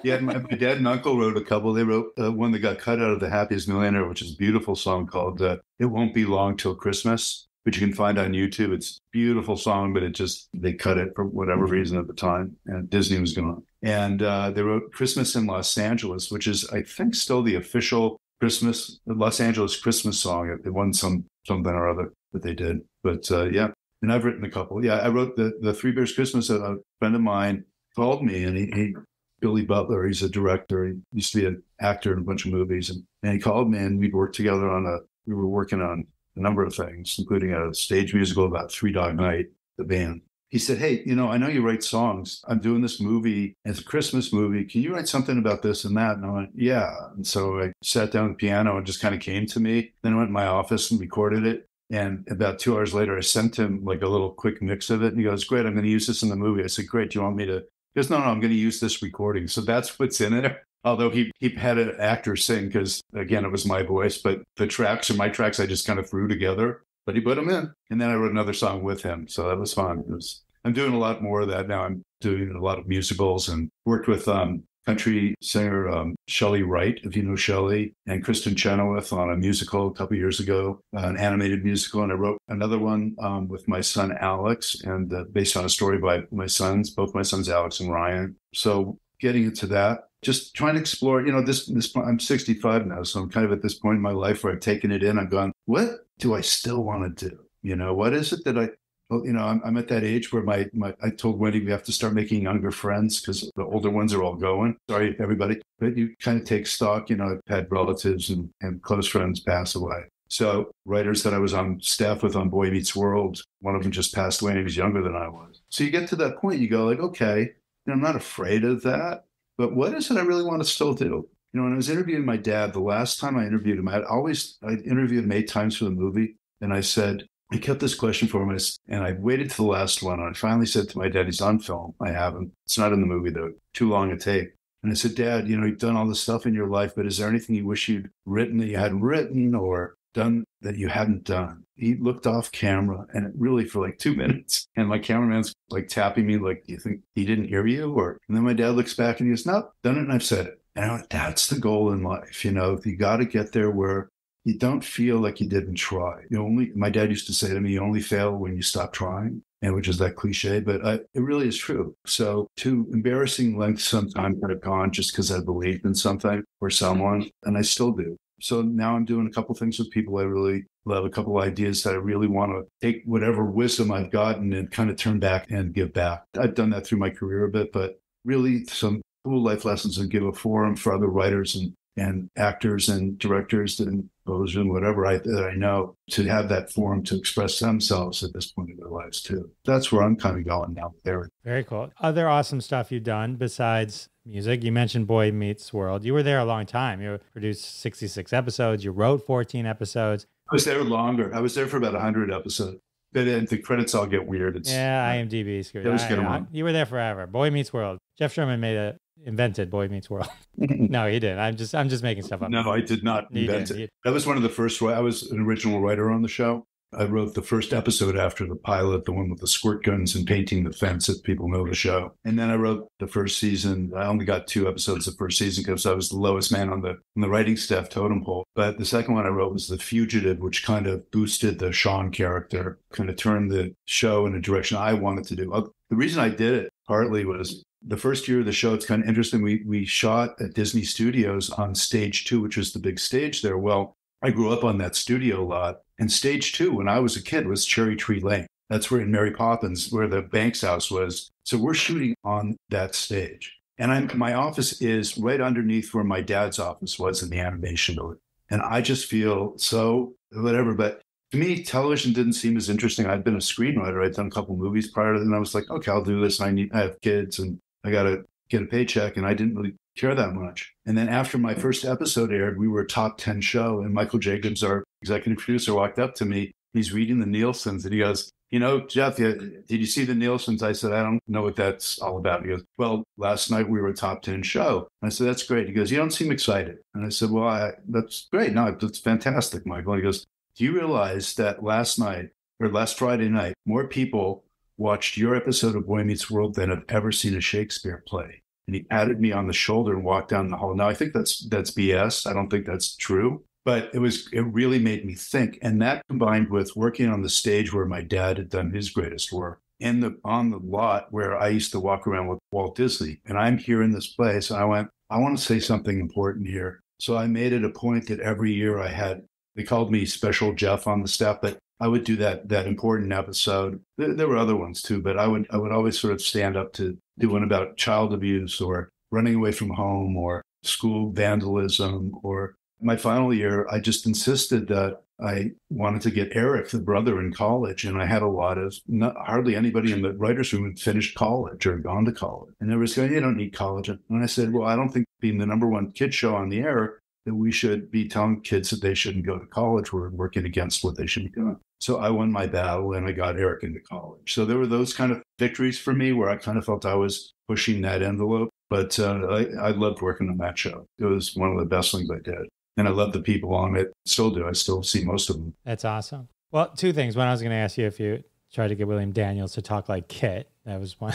Yeah, my, my dad and uncle wrote a couple. They wrote uh, one that got cut out of The Happiest Millionaire, which is a beautiful song called uh, It Won't Be Long Till Christmas, which you can find on YouTube. It's a beautiful song, but it just, they cut it for whatever reason at the time. And Disney was going on. And uh, they wrote Christmas in Los Angeles, which is, I think, still the official Christmas, Los Angeles Christmas song. They won some something or other that they did. But uh, yeah, and I've written a couple. Yeah, I wrote the, the Three Bears Christmas. A friend of mine called me and he, he Billy Butler, he's a director. He used to be an actor in a bunch of movies. And, and he called me and we'd worked together on a, we were working on a number of things, including a stage musical about Three Dog Night, the band. He said, hey, you know, I know you write songs. I'm doing this movie. It's a Christmas movie. Can you write something about this and that? And I went, yeah. And so I sat down at the piano and just kind of came to me. Then I went to my office and recorded it. And about two hours later, I sent him like a little quick mix of it. And he goes, great, I'm going to use this in the movie. I said, great, do you want me to? He goes, no, no, I'm going to use this recording. So that's what's in it. Although he, he had an actor sing because, again, it was my voice, but the tracks are my tracks I just kind of threw together, but he put them in. And then I wrote another song with him. So that was fun. It was, I'm doing a lot more of that now. I'm doing a lot of musicals and worked with um, country singer um, Shelley Wright, if you know Shelley, and Kristen Chenoweth on a musical a couple of years ago, an animated musical. And I wrote another one um, with my son, Alex, and uh, based on a story by my sons, both my sons, Alex and Ryan. So getting into that. Just trying to explore, you know, this, this, I'm sixty-five now, so I'm kind of at this point in my life where I've taken it in. I've gone, what do I still want to do? You know, what is it that I, well, you know, I'm, I'm at that age where my, my, I told Wendy, we have to start making younger friends because the older ones are all going. Sorry, everybody. But you kind of take stock, you know, I've had relatives and, and close friends pass away. So writers that I was on staff with on Boy Meets World, one of them just passed away and he was younger than I was. So you get to that point, you go like, okay, you know, I'm not afraid of that. But what is it I really want to still do? You know, when I was interviewing my dad, the last time I interviewed him, I had always, I interviewed him eight times for the movie. And I said, I kept this question for him. And I waited to the last one. And I finally said to my dad, he's on film. I haven't. It's not in the movie, though. Too long a take. And I said, Dad, you know, you've done all this stuff in your life, but is there anything you wish you'd written that you hadn't written or done that you hadn't done? He looked off camera and it really for like two minutes. And my cameraman's like tapping me like, do you think he didn't hear you? Or, and then my dad looks back and he goes, nope, done it and I've said it. And I went, that's the goal in life. You know, you got to get there where you don't feel like you didn't try. You only, my dad used to say to me, you only fail when you stop trying. And which is that cliche, but I, it really is true. So to embarrassing lengths sometimes I've gone just because I believed in something or someone, and I still do. So now I'm doing a couple things with people I really love, a couple ideas that I really want to take whatever wisdom I've gotten and kind of turn back and give back. I've done that through my career a bit, but really some cool life lessons and give a forum for other writers and, and actors and directors and composers and whatever I, that I know to have that forum to express themselves at this point in their lives too. That's where I'm kind of going now. There. Very cool. Other awesome stuff you've done besides music. You mentioned Boy Meets World. You were there a long time. You produced sixty-six episodes. You wrote fourteen episodes. I was there longer. I was there for about one hundred episodes. But then the credits all get weird. It's, yeah, IMDb. Screw that was good one. You were there forever. Boy Meets World. Jeff Sherman made a invented Boy Meets World. No, he didn't. I'm just I'm just making stuff up. No, I did not you invent it. That was one of the first. I was an original writer on the show. I wrote the first episode after the pilot, the one with the squirt guns and painting the fence, if people know the show. And then I wrote the first season. I only got two episodes the first season because I was the lowest man on the, on the writing staff totem pole. But the second one I wrote was The Fugitive, which kind of boosted the Shaun character, kind of turned the show in a direction I wanted to do. The reason I did it partly was the first year of the show, it's kind of interesting. We, we shot at Disney Studios on Stage Two, which was the big stage there. Well, I grew up on that studio lot. And Stage Two, when I was a kid, was Cherry Tree Lane. That's where in Mary Poppins, where the Banks house was. So we're shooting on that stage. And I'm, my office is right underneath where my dad's office was in the animation building. And I just feel so whatever. But to me, television didn't seem as interesting. I'd been a screenwriter. I'd done a couple movies prior to that. And I was like, okay, I'll do this. I need, I have kids and I got to get a paycheck. And I didn't really care that much. And then after my first episode aired, we were a top ten show. And Michael Jacobs, our executive producer, walked up to me. He's reading the Nielsen's and he goes, you know, Jeff, did you see the Nielsen's? I said, I don't know what that's all about. He goes, well, last night we were a top ten show. And I said, that's great. He goes, you don't seem excited. And I said, well, I, that's great. No, that's fantastic, Michael. And he goes, do you realize that last night or last Friday night, more people watched your episode of Boy Meets World than have ever seen a Shakespeare play? And he patted me on the shoulder and walked down the hall. Now, I think that's that's B S. I don't think that's true. But it was, it really made me think. And that combined with working on the stage where my dad had done his greatest work, and the, on the lot where I used to walk around with Walt Disney. And I'm here in this place. And I went, I want to say something important here. So I made it a point that every year I had, they called me Special Jeff on the staff, but I would do that that important episode. There, there were other ones too, but I would I would always sort of stand up to do one about child abuse or running away from home or school vandalism or... My final year, I just insisted that I wanted to get Eric, the brother, in college. And I had a lot of, not, hardly anybody in the writer's room had finished college or gone to college. And they were saying, you don't need college. And I said, well, I don't think being the number one kid show on the air that we should be telling kids that they shouldn't go to college. We're working against what they should be doing. So I won my battle and I got Eric into college. So there were those kind of victories for me where I kind of felt I was pushing that envelope. But uh, I, I loved working on that show. It was one of the best things I did. And I love the people on it. Still do. I still see most of them. That's awesome. Well, two things. One, I was going to ask you if you tried to get William Daniels to talk like Kit. That was one.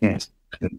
Yes.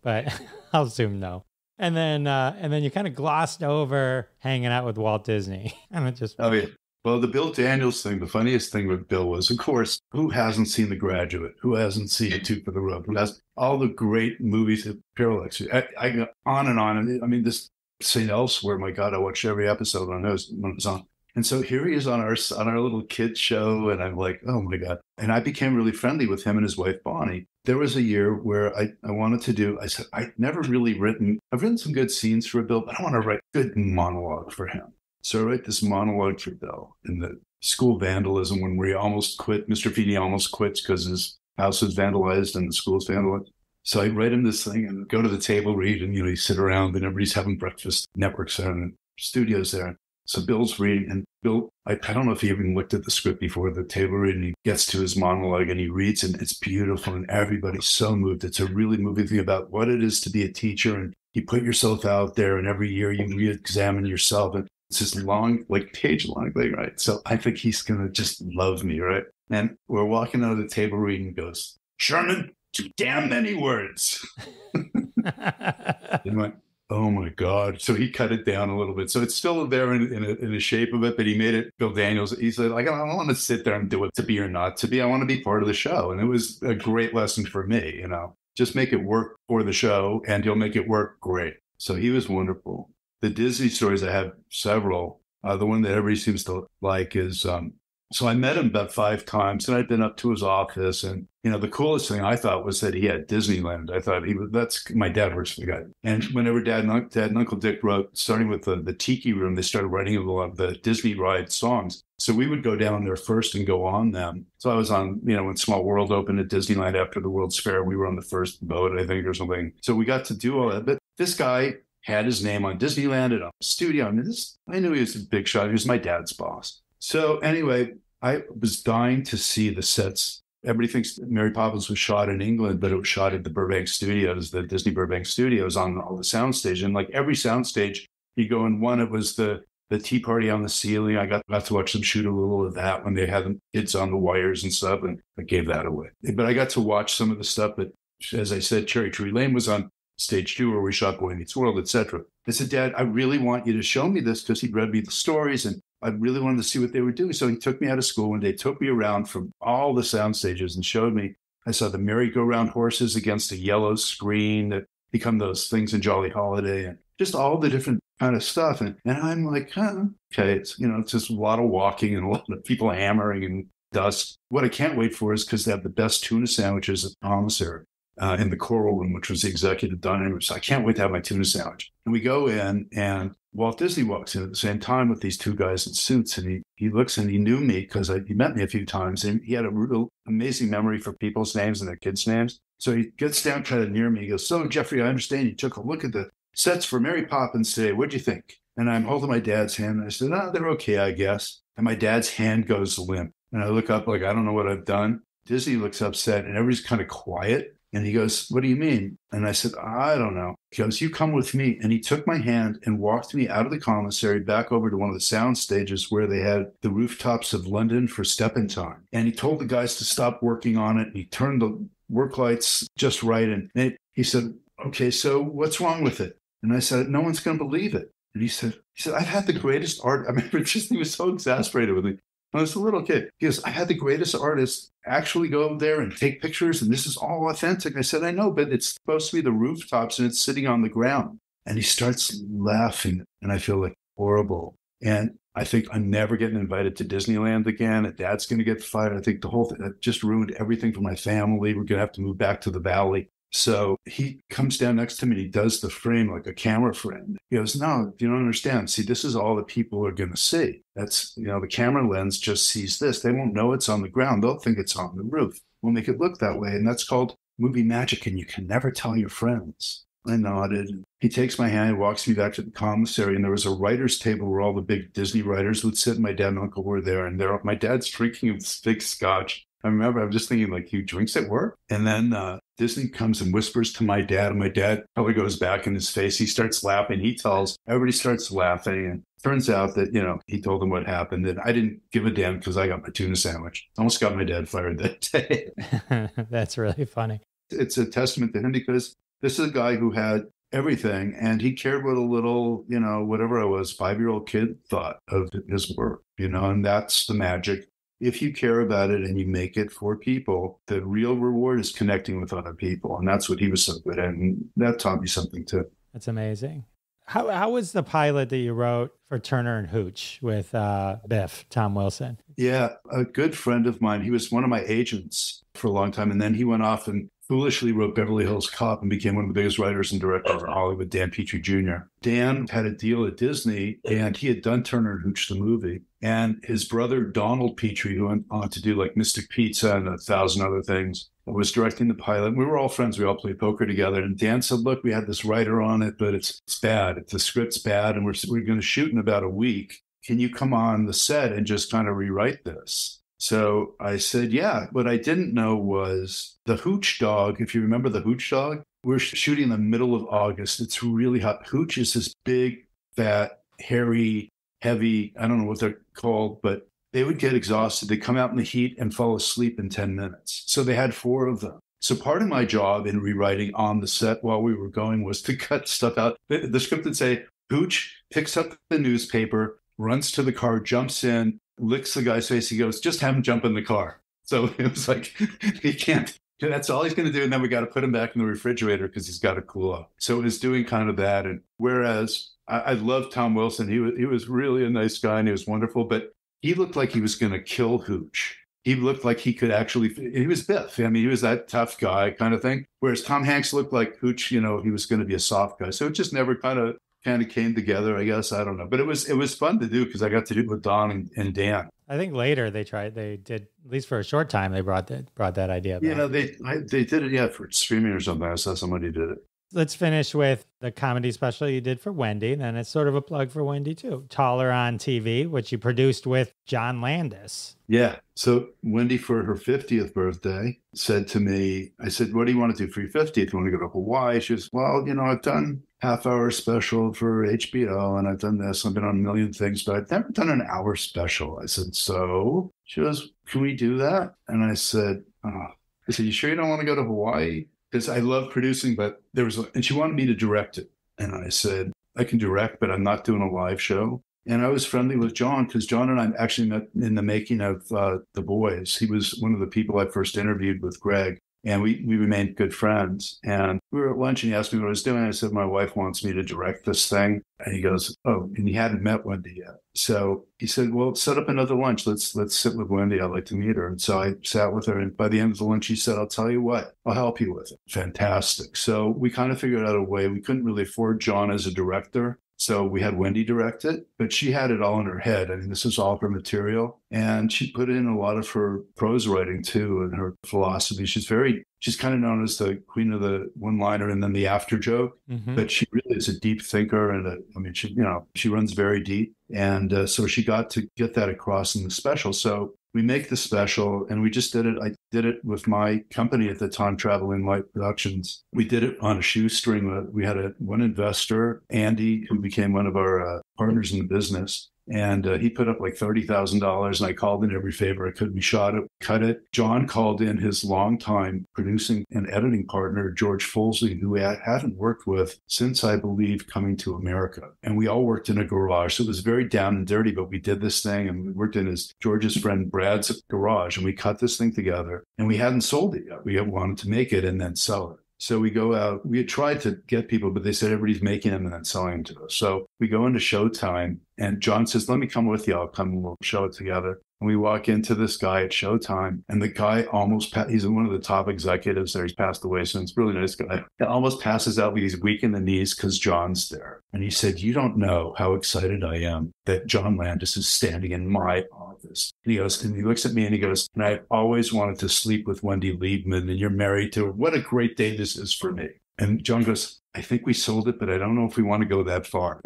But I'll assume no. And then uh, and then you kind of glossed over hanging out with Walt Disney. And it just... Oh, yeah. Well, the Bill Daniels thing, the funniest thing with Bill was, of course, who hasn't seen The Graduate? Who hasn't seen Two for the Road? Who has all the great movies at Parallax? I, I go on and on. I mean, this... Saint Elsewhere, my God, I watched every episode when it was on. And so here he is on our on our little kids show, and I'm like, oh my God. And I became really friendly with him and his wife, Bonnie. There was a year where I, I wanted to do, I said, I'd never really written, I've written some good scenes for Bill, but I want to write a good monologue for him. So I write this monologue for Bill in the school vandalism when we almost quit, Mister Feeny almost quits because his house was vandalized and the school's vandalized. So I write him this thing and go to the table read, and, you know, you sit around and everybody's having breakfast. Networks there and studios there. So Bill's reading, and Bill, I, I don't know if he even looked at the script before the table read, and he gets to his monologue and he reads, and it's beautiful and everybody's so moved. It's a really moving thing about what it is to be a teacher, and you put yourself out there, and every year you re-examine yourself, and it's this long, like page-long thing, right? So I think he's going to just love me, right? And we're walking out of the table read, and he goes, Sherman, too damn many words. And went, oh my God. So he cut it down a little bit. So it's still there in, in, a, in the shape of it, but he made it Bill Daniels. He said, like, I don't want to sit there and do it to be or not to be. I want to be part of the show. And it was a great lesson for me, you know, just make it work for the show and you'll make it work great. So he was wonderful. The Disney stories, I have several. Uh, the one that everybody seems to like is, um, so I met him about five times, and I'd been up to his office. And, you know, the coolest thing I thought was that he had Disneyland. I thought he was, that's, my dad works for the guy. And whenever Dad and, Dad and Uncle Dick wrote, starting with the, the Tiki Room, they started writing a lot of the Disney ride songs. So we would go down there first and go on them. So I was on, you know, when Small World opened at Disneyland after the World's Fair, we were on the first boat, I think, or something. So we got to do all that. But this guy had his name on Disneyland and on the studio. I mean, this, I knew he was a big shot. He was my dad's boss. So anyway, I was dying to see the sets. Everybody thinks Mary Poppins was shot in England, but it was shot at the Burbank Studios, the Disney Burbank Studios on all the soundstage. And like every soundstage, you go in one, it was the, the tea party on the ceiling. I got, got to watch them shoot a little of that when they had the kids on the wires and stuff, and I gave that away. But I got to watch some of the stuff. But as I said, Cherry Tree Lane was on stage two where we shot Boy Meets World, et cetera. I said, Dad, I really want you to show me this because he'd read me the stories and I really wanted to see what they were doing. So he took me out of school one day, took me around from all the sound stages and showed me. I saw the merry-go-round horses against a yellow screen that become those things in Jolly Holiday and just all the different kind of stuff. And, and I'm like, huh, okay, it's, you know, it's just a lot of walking and a lot of people hammering and dust. What I can't wait for is because they have the best tuna sandwiches at Palmsir. uh, in the choral room, which was the executive dining room. So I can't wait to have my tuna sandwich. And we go in, and Walt Disney walks in at the same time with these two guys in suits. And he, he looks and he knew me because he met me a few times. And he had a real amazing memory for people's names and their kids' names. So he gets down, kind of near me. He goes, "So, Jeffrey, I understand you took a look at the sets for Mary Poppins today. What'd you think?" And I'm holding my dad's hand. And I said, "No, they're okay, I guess." And my dad's hand goes limp. And I look up like, I don't know what I've done. Disney looks upset and everybody's kind of quiet. And he goes, "What do you mean?" And I said, "I don't know." He goes, "You come with me." And he took my hand and walked me out of the commissary back over to one of the sound stages where they had the rooftops of London for step in time. And he told the guys to stop working on it. He turned the work lights just right. And they, he said, "Okay, so what's wrong with it?" And I said, "No one's going to believe it." And he said, he said, "I've had the greatest art." I remember just, he was so exasperated with me. I was a little kid. He goes, "I had the greatest artists actually go up there and take pictures, and this is all authentic." I said, "I know, but it's supposed to be the rooftops, and it's sitting on the ground." And he starts laughing, and I feel like horrible. And I think I'm never getting invited to Disneyland again. And Dad's going to get fired. I think the whole thing, that just ruined everything for my family. We're going to have to move back to the Valley. So he comes down next to me and he does the frame like a camera friend. He goes, "No, you don't understand. See, this is all that people are going to see. That's, you know, the camera lens just sees this. They won't know it's on the ground. They'll think it's on the roof. We'll make it look that way. And that's called movie magic. And you can never tell your friends." I nodded. He takes my hand and walks me back to the commissary. And there was a writer's table where all the big Disney writers would sit. My dad and uncle were there. And they're, my dad's drinking this big scotch. I remember I'm just thinking, like, he drinks at work? And then uh, Disney comes and whispers to my dad, and my dad probably goes back in his face. He starts laughing. He tells, everybody starts laughing. And turns out that, you know, he told them what happened. And I didn't give a damn because I got my tuna sandwich. Almost got my dad fired that day. That's really funny. It's a testament to him because this is a guy who had everything and he cared what a little, you know, whatever I was, five-year-old kid thought of his work, you know, and that's the magic. If you care about it and you make it for people, the real reward is connecting with other people. And that's what he was so good at. And that taught me something too. That's amazing. How how was the pilot that you wrote for Turner and Hooch with uh, Biff, Tom Wilson? Yeah, a good friend of mine. He was one of my agents for a long time. And then he went off and foolishly wrote Beverly Hills Cop and became one of the biggest writers and directors in Hollywood, Dan Petrie Junior Dan had a deal at Disney, and he had done Turner and Hooch, the movie. And his brother, Donald Petrie, who went on to do like Mystic Pizza and a thousand other things, was directing the pilot. We were all friends. We all played poker together. And Dan said, "Look, we had this writer on it, but it's, it's bad. The script's bad, and we're, we're going to shoot in about a week. Can you come on the set and just kind of rewrite this?" So I said, yeah. What I didn't know was the Hooch dog, if you remember the Hooch dog, we're shooting in the middle of August. It's really hot. Hooch is this big, fat, hairy, heavy, I don't know what they're called, but they would get exhausted. They come out in the heat and fall asleep in ten minutes. So they had four of them. So part of my job in rewriting on the set while we were going was to cut stuff out. The script would say, Hooch picks up the newspaper, runs to the car, jumps in, licks the guy's face. He goes, "Just have him jump in the car." So it was like, he can't. That's all he's going to do. And then we got to put him back in the refrigerator because he's got to cool off. So it was doing kind of that. And whereas I, I love Tom Wilson, he was, he was really a nice guy and he was wonderful, but he looked like he was going to kill Hooch. He looked like he could actually, he was Biff. I mean, he was that tough guy kind of thing. Whereas Tom Hanks looked like Hooch, you know, he was going to be a soft guy. So it just never kind of, kind of came together, I guess. I don't know. But it was it was fun to do because I got to do it with Don and, and Dan. I think later they tried, they did, at least for a short time, they brought that, brought that idea back. Yeah, they I, they did it, yeah, for streaming or something. I saw somebody did it. Let's finish with the comedy special you did for Wendy, and then it's sort of a plug for Wendy too. Taller on T V, which you produced with John Landis. Yeah. So Wendy, for her fiftieth birthday, said to me, I said, "What do you want to do for your fiftieth? You want to go to Hawaii?" She was, "Well, you know, I've done half-hour special for H B O, and I've done this. I've been on a million things, but I've never done an hour special." I said, "So?" She goes, "Can we do that?" And I said, oh. I said, "You sure you don't want to go to Hawaii?" Because I love producing, but there was, a, and she wanted me to direct it. And I said, "I can direct, but I'm not doing a live show." And I was friendly with John because John and I actually met in the making of uh, The Boys. He was one of the people I first interviewed with Greg. And we, we remained good friends. And we were at lunch and he asked me what I was doing. I said, my wife wants me to direct this thing. And he goes, oh, and he hadn't met Wendy yet. So he said, well, set up another lunch. Let's let's sit with Wendy. I'd like to meet her. And so I sat with her. And by the end of the lunch, she said, I'll tell you what, I'll help you with it. Fantastic. So we kind of figured out a way. We couldn't really afford John as a director. So we had Wendy direct it, but she had it all in her head. I mean, this is all her material. And she put in a lot of her prose writing, too, and her philosophy. She's very, she's kind of known as the queen of the one-liner and then the after joke. Mm-hmm. But she really is a deep thinker. And a, I mean, she, you know, she runs very deep. And uh, so she got to get that across in the special. So we make the special, and we just did it. I did it with my company at the time, Traveling Light Productions. We did it on a shoestring. We had a, one investor, Andy, who became one of our uh, partners in the business. And uh, he put up like thirty thousand dollars, and I called in every favor I could. We shot it, cut it. John called in his longtime producing and editing partner, George Folsey, who I hadn't worked with since, I believe, Coming to America. And we all worked in a garage. So it was very down and dirty, but we did this thing, and we worked in his, George's friend Brad's garage, and we cut this thing together. And we hadn't sold it yet. We had wanted to make it and then sell it. So we go out, we had tried to get people, but they said everybody's making them and then selling them to us. So we go into Showtime, and John says, let me come with you. I'll come and we'll show it together. And we walk into this guy at Showtime, and the guy almost, pa- he's one of the top executives there. He's passed away since, really nice guy. He almost passes out, but he's weak in the knees because John's there. And he said, you don't know how excited I am that John Landis is standing in my office. And he goes, and he looks at me and he goes, and I've always wanted to sleep with Wendy Liebman, and you're married to her. What a great day this is for me. And John goes, I think we sold it, but I don't know if we want to go that far.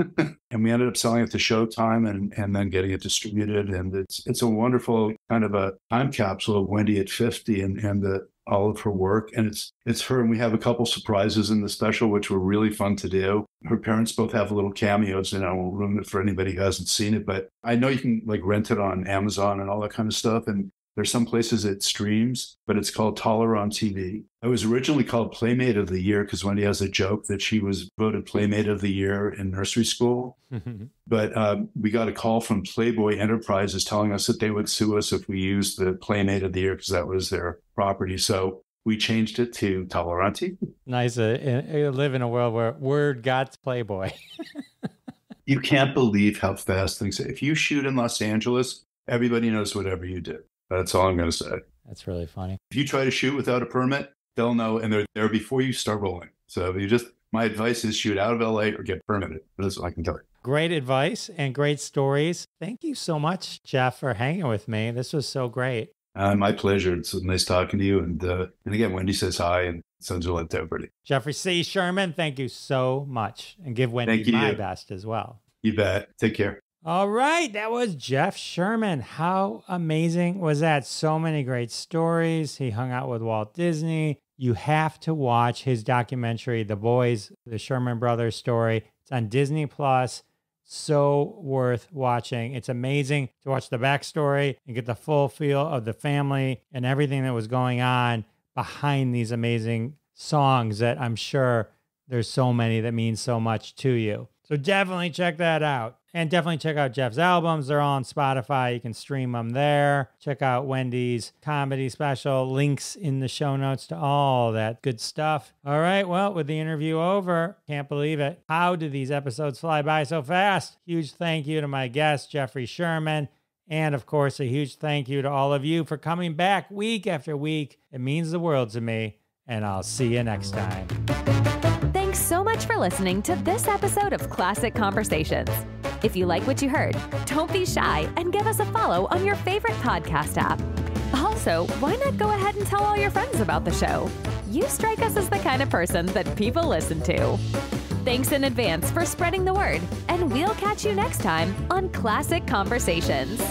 And we ended up selling it to Showtime and, and then getting it distributed. And it's it's a wonderful kind of a time capsule of Wendy at fifty and, and the, all of her work. And it's it's her. And we have a couple surprises in the special, which were really fun to do. Her parents both have little cameos, and I won't ruin it for anybody who hasn't seen it. But I know you can like rent it on Amazon and all that kind of stuff. And there's some places it streams, but it's called Taller on T V. It was originally called Playmate of the Year because Wendy has a joke that she was voted Playmate of the Year in nursery school. Mm-hmm. But um, we got a call from Playboy Enterprises telling us that they would sue us if we used the Playmate of the Year because that was their property. So we changed it to Taller on T V. Nice. Uh, you live in a world where word got Playboy. You can't believe how fast things are. If you shoot in Los Angeles, everybody knows whatever you do. That's all I'm going to say. That's really funny. If you try to shoot without a permit, they'll know, and they're there before you start rolling. So you just, my advice is shoot out of L A or get permitted. That's all I can tell you. Great advice and great stories. Thank you so much, Jeff, for hanging with me. This was so great. Uh, my pleasure. It's nice talking to you. And uh, and again, Wendy says hi and sends her love to everybody. Jeffrey C. Sherman, thank you so much. And give Wendy my best as well. You bet. Take care. All right. That was Jeff Sherman. How amazing was that? So many great stories. He hung out with Walt Disney. You have to watch his documentary, The Boys, The Sherman Brothers Story. It's on Disney Plus. So worth watching. It's amazing to watch the backstory and get the full feel of the family and everything that was going on behind these amazing songs that I'm sure there's so many that mean so much to you. So definitely check that out. And definitely check out Jeff's albums. They're all on Spotify. You can stream them there. Check out Wendy's comedy special. Links in the show notes to all that good stuff. All right. Well, with the interview over, can't believe it. How did these episodes fly by so fast? Huge thank you to my guest, Jeffrey Sherman. And of course, a huge thank you to all of you for coming back week after week. It means the world to me. And I'll see you next time. Thanks so much for listening to this episode of Classic Conversations. If you like what you heard, don't be shy and give us a follow on your favorite podcast app. Also, why not go ahead and tell all your friends about the show? You strike us as the kind of person that people listen to. Thanks in advance for spreading the word, and we'll catch you next time on Classic Conversations.